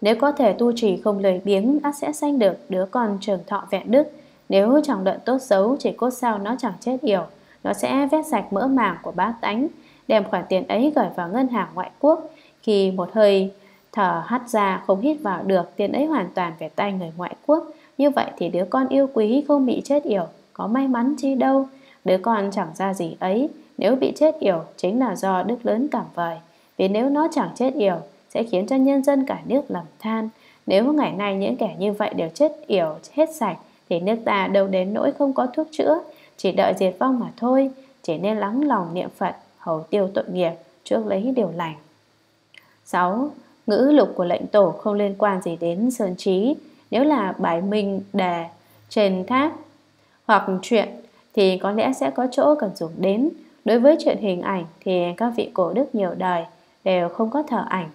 Nếu có thể tu trì không lười biếng, ắt sẽ sanh được đứa con trường thọ vẹn đức. Nếu chẳng luận tốt xấu, chỉ cốt sao nó chẳng chết yểu, nó sẽ vét sạch mỡ màng của bá tánh, đem khoản tiền ấy gửi vào ngân hàng ngoại quốc. Khi một hơi thở hắt ra không hít vào được, tiền ấy hoàn toàn về tay người ngoại quốc. Như vậy thì đứa con yêu quý không bị chết yểu, có may mắn chi đâu. Đứa con chẳng ra gì ấy, nếu bị chết yểu chính là do đức lớn cảm vời. Vì nếu nó chẳng chết yểu, sẽ khiến cho nhân dân cả nước lầm than. Nếu ngày nay những kẻ như vậy đều chết yểu hết sạch, thì nước ta đâu đến nỗi không có thuốc chữa, chỉ đợi diệt vong mà thôi. Chỉ nên lắng lòng niệm Phật, hầu tiêu tội nghiệp, trước lấy điều lành. 6. Ngữ lục của lệnh tổ không liên quan gì đến sơn trí. Nếu là bài minh đề trên tháp hoặc chuyện thì có lẽ sẽ có chỗ cần dùng đến. Đối với chuyện hình ảnh thì các vị cổ đức nhiều đời đều không có thờ ảnh.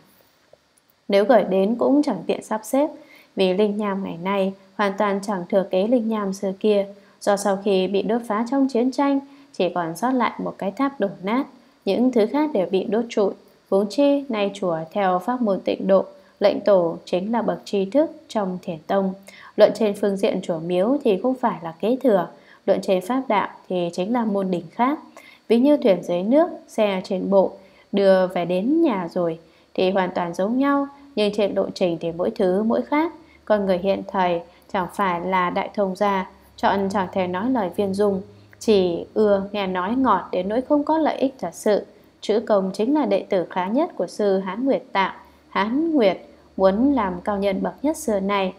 Nếu gửi đến cũng chẳng tiện sắp xếp, vì Linh Nham ngày nay hoàn toàn chẳng thừa kế Linh Nham xưa kia. Do sau khi bị đốt phá trong chiến tranh, chỉ còn sót lại một cái tháp đổ nát, những thứ khác đều bị đốt trụi. Huống chi nay chùa theo pháp môn Tịnh Độ, lệnh tổ chính là bậc tri thức trong Thiền Tông. Luận trên phương diện chùa miếu thì không phải là kế thừa, luận trên pháp đạo thì chính là môn đỉnh khác. Ví như thuyền dưới nước, xe trên bộ, đưa về đến nhà rồi thì hoàn toàn giống nhau, nhưng trên lộ trình thì mỗi thứ mỗi khác. Con người hiện thời chẳng phải là đại thông gia, chọn chẳng thể nói lời viên dung, chỉ ưa nghe nói ngọt đến nỗi không có lợi ích thật sự. Chữ Công chính là đệ tử khá nhất của sư Hán Nguyệt Tạo. Hán Nguyệt muốn làm cao nhân bậc nhất xưa nay,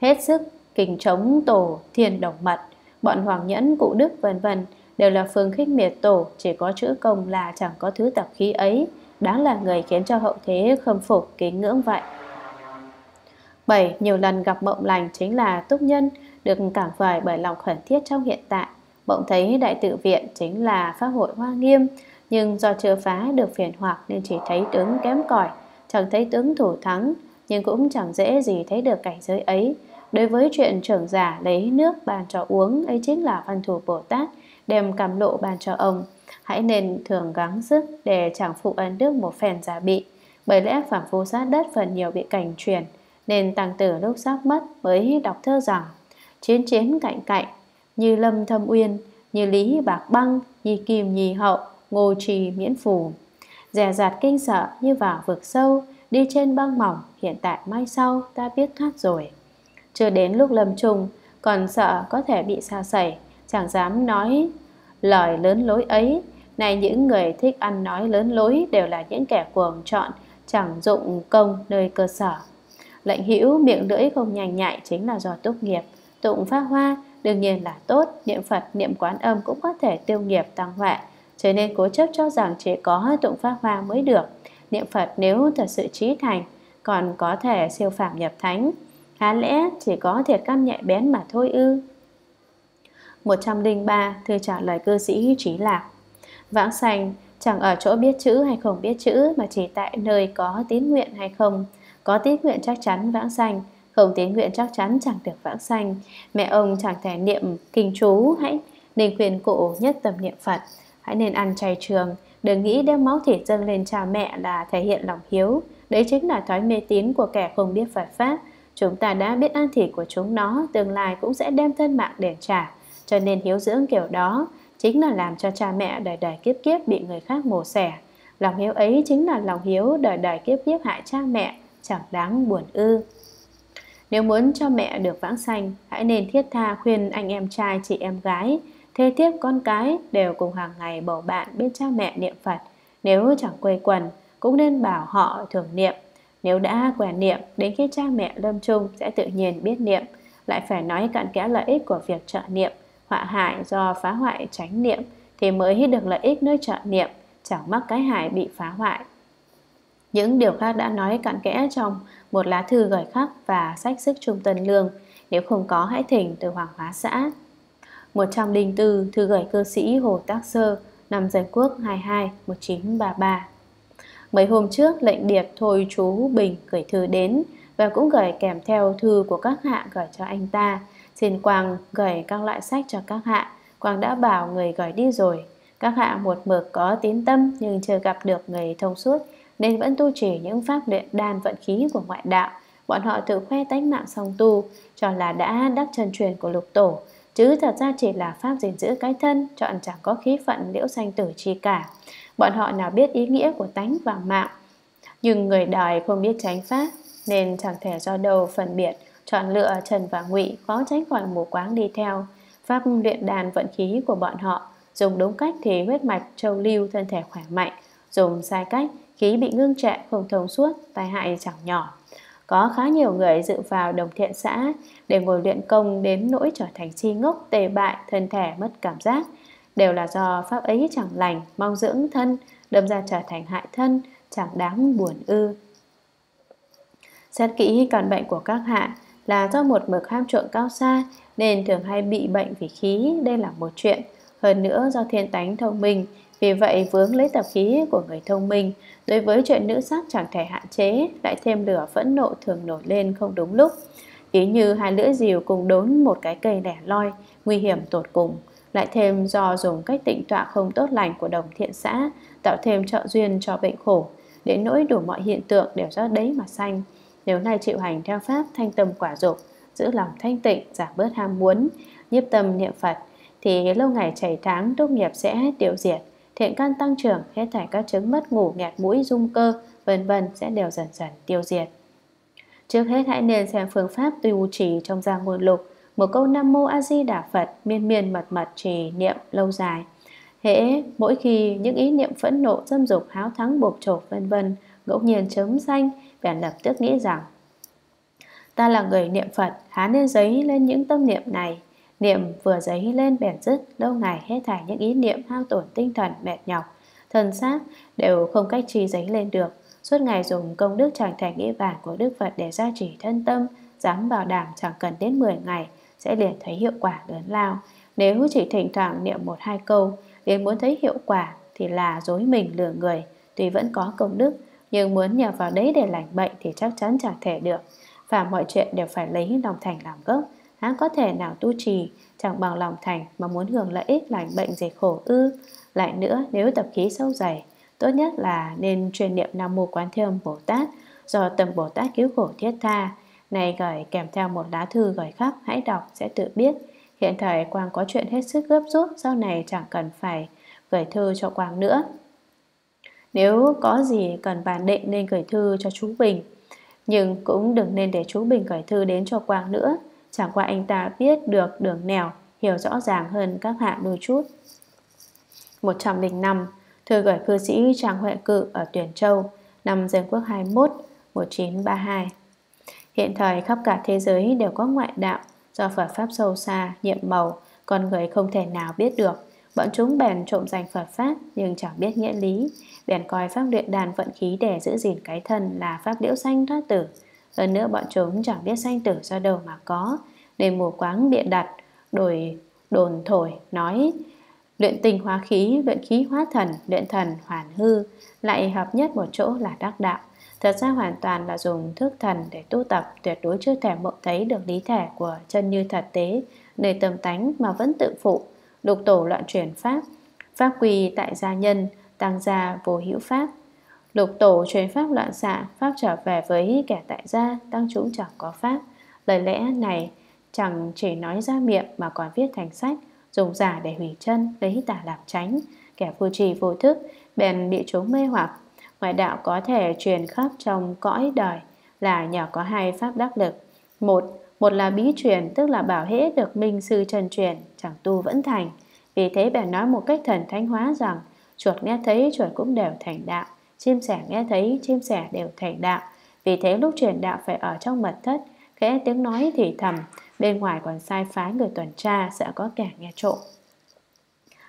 hết sức kình chống tổ Thiên Đồng Mật. Bọn Hoàng Nhẫn, Cụ Đức vân vân đều là phương khích miệt tổ, chỉ có chữ Công là chẳng có thứ tập khí ấy, đáng là người khiến cho hậu thế khâm phục kính ngưỡng vậy. 7. Nhiều lần gặp mộng lành chính là túc nhân, được cảm vời bởi lòng khẩn thiết trong hiện tại. Mộng thấy Đại Tự Viện chính là Pháp Hội Hoa Nghiêm, nhưng do chưa phá được phiền hoặc nên chỉ thấy tướng kém cỏi, chẳng thấy tướng thủ thắng, nhưng cũng chẳng dễ gì thấy được cảnh giới ấy. Đối với chuyện trưởng giả lấy nước bàn cho uống, ấy chính là Văn Thù Bồ Tát đem cảm lộ bàn cho ông. Hãy nên thường gắng sức để chẳng phụ ân đức một phen giả bị. Bởi lẽ phàm phu sát đất phần nhiều bị cảnh truyền, nên tăng tử lúc sắp mất mới đọc thơ rằng: chiến chiến cạnh cạnh, như lâm thâm uyên, như lý bạc băng, như kim nhi hậu, ngô trì miễn phù. Dè dạt kinh sợ như vào vực sâu, đi trên băng mỏng, hiện tại mai sau ta biết thoát rồi. Chưa đến lúc lâm chung, còn sợ có thể bị sa sẩy, chẳng dám nói lời lớn lối ấy. Này những người thích ăn nói lớn lối đều là những kẻ cuồng chọn, chẳng dụng công nơi cơ sở. Lệnh hữu miệng lưỡi không nhanh nhạy chính là do túc nghiệp. Tụng pháp hoa đương nhiên là tốt, niệm Phật, niệm Quán Âm cũng có thể tiêu nghiệp tăng huệ, cho nên cố chấp cho rằng chỉ có tụng pháp hoa mới được. Niệm Phật nếu thật sự trí thành còn có thể siêu phàm nhập thánh, há lẽ chỉ có thiệt căn nhạy bén mà thôi ư? 103. Thư trả lời cư sĩ Trí Lạc. Vãng sanh chẳng ở chỗ biết chữ hay không biết chữ, mà chỉ tại nơi có tín nguyện hay không. Có tín nguyện chắc chắn vãng sanh, không tín nguyện chắc chắn chẳng được vãng sanh. Mẹ ông chẳng thể niệm kinh chú, hãy nên khuyên cụ nhất tâm niệm Phật. Hãy nên ăn chay trường, đừng nghĩ đem máu thịt dâng lên cha mẹ là thể hiện lòng hiếu. Đấy chính là thói mê tín của kẻ không biết Phật pháp. Chúng ta đã biết ăn thịt của chúng nó, tương lai cũng sẽ đem thân mạng đền trả. Cho nên hiếu dưỡng kiểu đó chính là làm cho cha mẹ đời đời kiếp kiếp bị người khác mổ xẻ. Lòng hiếu ấy chính là lòng hiếu đời đời kiếp kiếp hại cha mẹ, chẳng đáng buồn ư? Nếu muốn cho mẹ được vãng sanh, hãy nên thiết tha khuyên anh em trai, chị em gái, thê thiếp, con cái đều cùng hàng ngày bầu bạn bên cha mẹ niệm Phật. Nếu chẳng quây quần, cũng nên bảo họ thường niệm. Nếu đã quen niệm, đến khi cha mẹ lâm chung sẽ tự nhiên biết niệm. Lại phải nói cặn kẽ lợi ích của việc trợ niệm, họa hại do phá hoại tránh niệm thì mới hít được lợi ích nơi trợ niệm, chẳng mắc cái hại bị phá hoại. Những điều khác đã nói cặn kẽ trong một lá thư gửi khắc và sách Sức Trung Tân Lương. Nếu không có, hãy thỉnh từ Hoàng Hóa Xã. 104. Thư gửi cư sĩ Hồ Tác Sơ, năm Dân Quốc 22-1933. Mấy hôm trước, lệnh điệp thôi chú Bình gửi thư đến, và cũng gửi kèm theo thư của các hạ gửi cho anh ta. Xin Quang gửi các loại sách cho các hạ. Quang đã bảo người gửi đi rồi. Các hạ một mực có tín tâm, nhưng chưa gặp được người thông suốt, nên vẫn tu trì những pháp luyện đan vận khí của ngoại đạo. Bọn họ tự khoe tánh mạng song tu, cho là đã đắc chân truyền của lục tổ, chứ thật ra chỉ là pháp gìn giữ cái thân, chọn chẳng có khí phận liễu sanh tử chi cả. Bọn họ nào biết ý nghĩa của tánh và mạng. Nhưng người đời không biết chánh pháp, nên chẳng thể do đầu phân biệt, chọn lựa trần và ngụy, khó tránh khỏi mù quáng đi theo. Pháp luyện đàn vận khí của bọn họ, dùng đúng cách thì huyết mạch châu lưu, thân thể khỏe mạnh. Dùng sai cách, khí bị ngưng trệ, không thông suốt, tai hại chẳng nhỏ. Có khá nhiều người dự vào đồng thiện xã để ngồi luyện công đến nỗi trở thành si ngốc, tề bại, thân thể mất cảm giác. Đều là do pháp ấy chẳng lành, mong dưỡng thân, đâm ra trở thành hại thân, chẳng đáng buồn ư? Xét kỹ căn bệnh của các hạ là do một mực ham chuộng cao xa, nên thường hay bị bệnh vì khí, đây là một chuyện. Hơn nữa do thiên tánh thông minh, Vì vậy vướng lấy tập khí của người thông minh, đối với chuyện nữ sắc chẳng thể hạn chế, lại thêm lửa phẫn nộ thường nổi lên không đúng lúc. Ví như hai lưỡi rìu cùng đốn một cái cây lẻ loi, nguy hiểm tột cùng. Lại thêm do dùng cách tịnh tọa không tốt lành của đồng thiện xã, tạo thêm trợ duyên cho bệnh khổ, đến nỗi đủ mọi hiện tượng đều do đấy mà sanh. Nếu nay chịu hành theo pháp thanh tâm quả dục, giữ lòng thanh tịnh, giảm bớt ham muốn, nhiếp tâm niệm Phật, thì lâu ngày chảy tháng tốt nghiệp sẽ tiêu diệt, thiện căn tăng trưởng, hết thảy các chứng mất ngủ, nghẹt mũi, rung cơ, vân vân sẽ đều dần dần tiêu diệt. Trước hết hãy nên xem phương pháp tu trì trong gia nguồn lục, một câu Nam Mô A Di Đà Phật miên miên mật mật trì niệm lâu dài. Hễ mỗi khi những ý niệm phẫn nộ, dâm dục, háo thắng, bộc trột vân vân ngẫu nhiên chớm sanh, bèn lập tức nghĩ rằng ta là người niệm Phật, há nên giấy lên những tâm niệm này. Niệm vừa giấy lên bèn dứt, lâu ngày hết thảy những ý niệm hao tổn tinh thần, mệt nhọc, thân xác đều không cách chi giấy lên được. Suốt ngày dùng công đức chẳng thể nghĩ bàn của Đức Phật để gia trì thân tâm, dám bảo đảm chẳng cần đến 10 ngày sẽ liền thấy hiệu quả lớn lao. Nếu chỉ thỉnh thoảng niệm 1-2 câu liền muốn thấy hiệu quả thì là dối mình lừa người. Tuy vẫn có công đức, nhưng muốn nhờ vào đấy để lành bệnh thì chắc chắn chẳng thể được. Và mọi chuyện đều phải lấy lòng thành làm gốc, há có thể nào tu trì chẳng bằng lòng thành mà muốn hưởng lợi ích lành bệnh diệt khổ ư? Lại nữa, nếu tập khí sâu dày, tốt nhất là nên chuyên niệm Nam Mô Quán Thế Âm Bồ Tát, do tầm Bồ Tát cứu khổ thiết tha. Này gửi kèm theo một lá thư gửi khắp, hãy đọc sẽ tự biết. Hiện thời Quang có chuyện hết sức gấp rút, sau này chẳng cần phải gửi thư cho Quang nữa. Nếu có gì cần bàn định nên gửi thư cho chú Bình, nhưng cũng đừng nên để chú Bình gửi thư đến cho Quang nữa. Chẳng qua anh ta biết được đường nẻo, hiểu rõ ràng hơn các hạ đôi chút. 105. Thư gửi cư sĩ Tràng Huệ Cự ở Tuyển Châu, năm Dân Quốc 21, 1932. Hiện thời khắp cả thế giới đều có ngoại đạo, do Phật Pháp sâu xa, nhiệm màu, con người không thể nào biết được. Bọn chúng bèn trộm giành Phật Pháp nhưng chẳng biết nghĩa lý, bèn coi Pháp luyện đàn vận khí để giữ gìn cái thân là Pháp liễu sanh thoát tử. Hơn nữa bọn chúng chẳng biết sanh tử do đâu mà có, nên mù quáng biện đặt, đổi đồn thổi, nói luyện tình hóa khí, luyện khí hóa thần, luyện thần hoàn hư, lại hợp nhất một chỗ là đắc đạo. Thật ra hoàn toàn là dùng thước thần để tu tập, tuyệt đối chưa thể mộng thấy được lý thể của chân như thật tế, nơi tâm tánh mà vẫn tự phụ, lục tổ loạn chuyển pháp, pháp quy tại gia nhân, tăng gia vô hữu pháp. Lục tổ truyền pháp loạn xạ, pháp trở về với kẻ tại gia, tăng chúng chẳng có pháp. Lời lẽ này chẳng chỉ nói ra miệng mà còn viết thành sách, dùng giả để hủy chân, lấy tà làm chánh. Kẻ vô trì vô thức bèn bị chúng mê hoặc. Ngoại đạo có thể truyền khắp trong cõi đời là nhờ có hai pháp đắc lực. Một là bí truyền, tức là bảo hễ được minh sư chân truyền, chẳng tu vẫn thành. Vì thế bèn nói một cách thần thánh hóa rằng chuột nghe thấy chuột cũng đều thành đạo, chim sẻ nghe thấy chim sẻ đều thành đạo. Vì thế lúc truyền đạo phải ở trong mật thất, khẽ tiếng nói thì thầm, bên ngoài còn sai phái người tuần tra, sẽ có kẻ nghe trộm.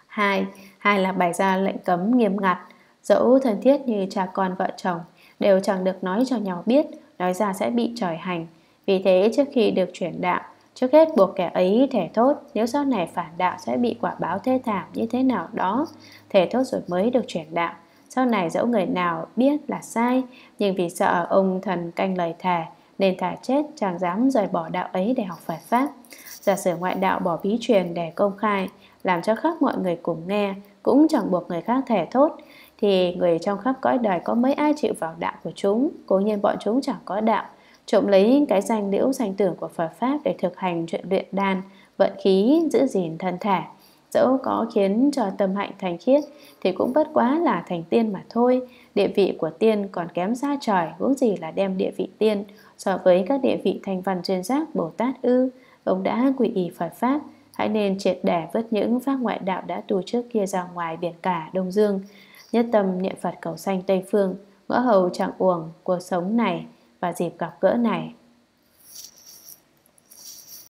Hai là bày ra lệnh cấm nghiêm ngặt, dẫu thân thiết như cha con vợ chồng đều chẳng được nói cho nhau biết, nói ra sẽ bị trời hành. Vì thế trước khi được chuyển đạo, trước hết buộc kẻ ấy thể thốt, nếu sau này phản đạo sẽ bị quả báo thê thảm như thế nào đó. Thể thốt rồi mới được chuyển đạo. Sau này dẫu người nào biết là sai, nhưng vì sợ ông thần canh lời thề nên thà chết chẳng dám rời bỏ đạo ấy để học Phật Pháp. Giả sử ngoại đạo bỏ bí truyền để công khai, làm cho khắp mọi người cùng nghe, cũng chẳng buộc người khác thể thốt, thì người trong khắp cõi đời có mấy ai chịu vào đạo của chúng. Cố nhiên bọn chúng chẳng có đạo, trộm lấy cái danh liễu danh tưởng của Phật Pháp để thực hành chuyện luyện đan, vận khí, giữ gìn thân thể. Dẫu có khiến cho tâm hạnh thành khiết thì cũng bất quá là thành tiên mà thôi. Địa vị của tiên còn kém xa trời, huống gì là đem địa vị tiên so với các địa vị thanh văn chuyên giác Bồ Tát ư? Ông đã quy y Phật Pháp, hãy nên triệt để vớt những pháp ngoại đạo đã tu trước kia ra ngoài biển cả Đông Dương, nhất tâm niệm Phật cầu sanh Tây Phương, ngõ hầu chẳng uổng cuộc sống này và dịp gặp gỡ này.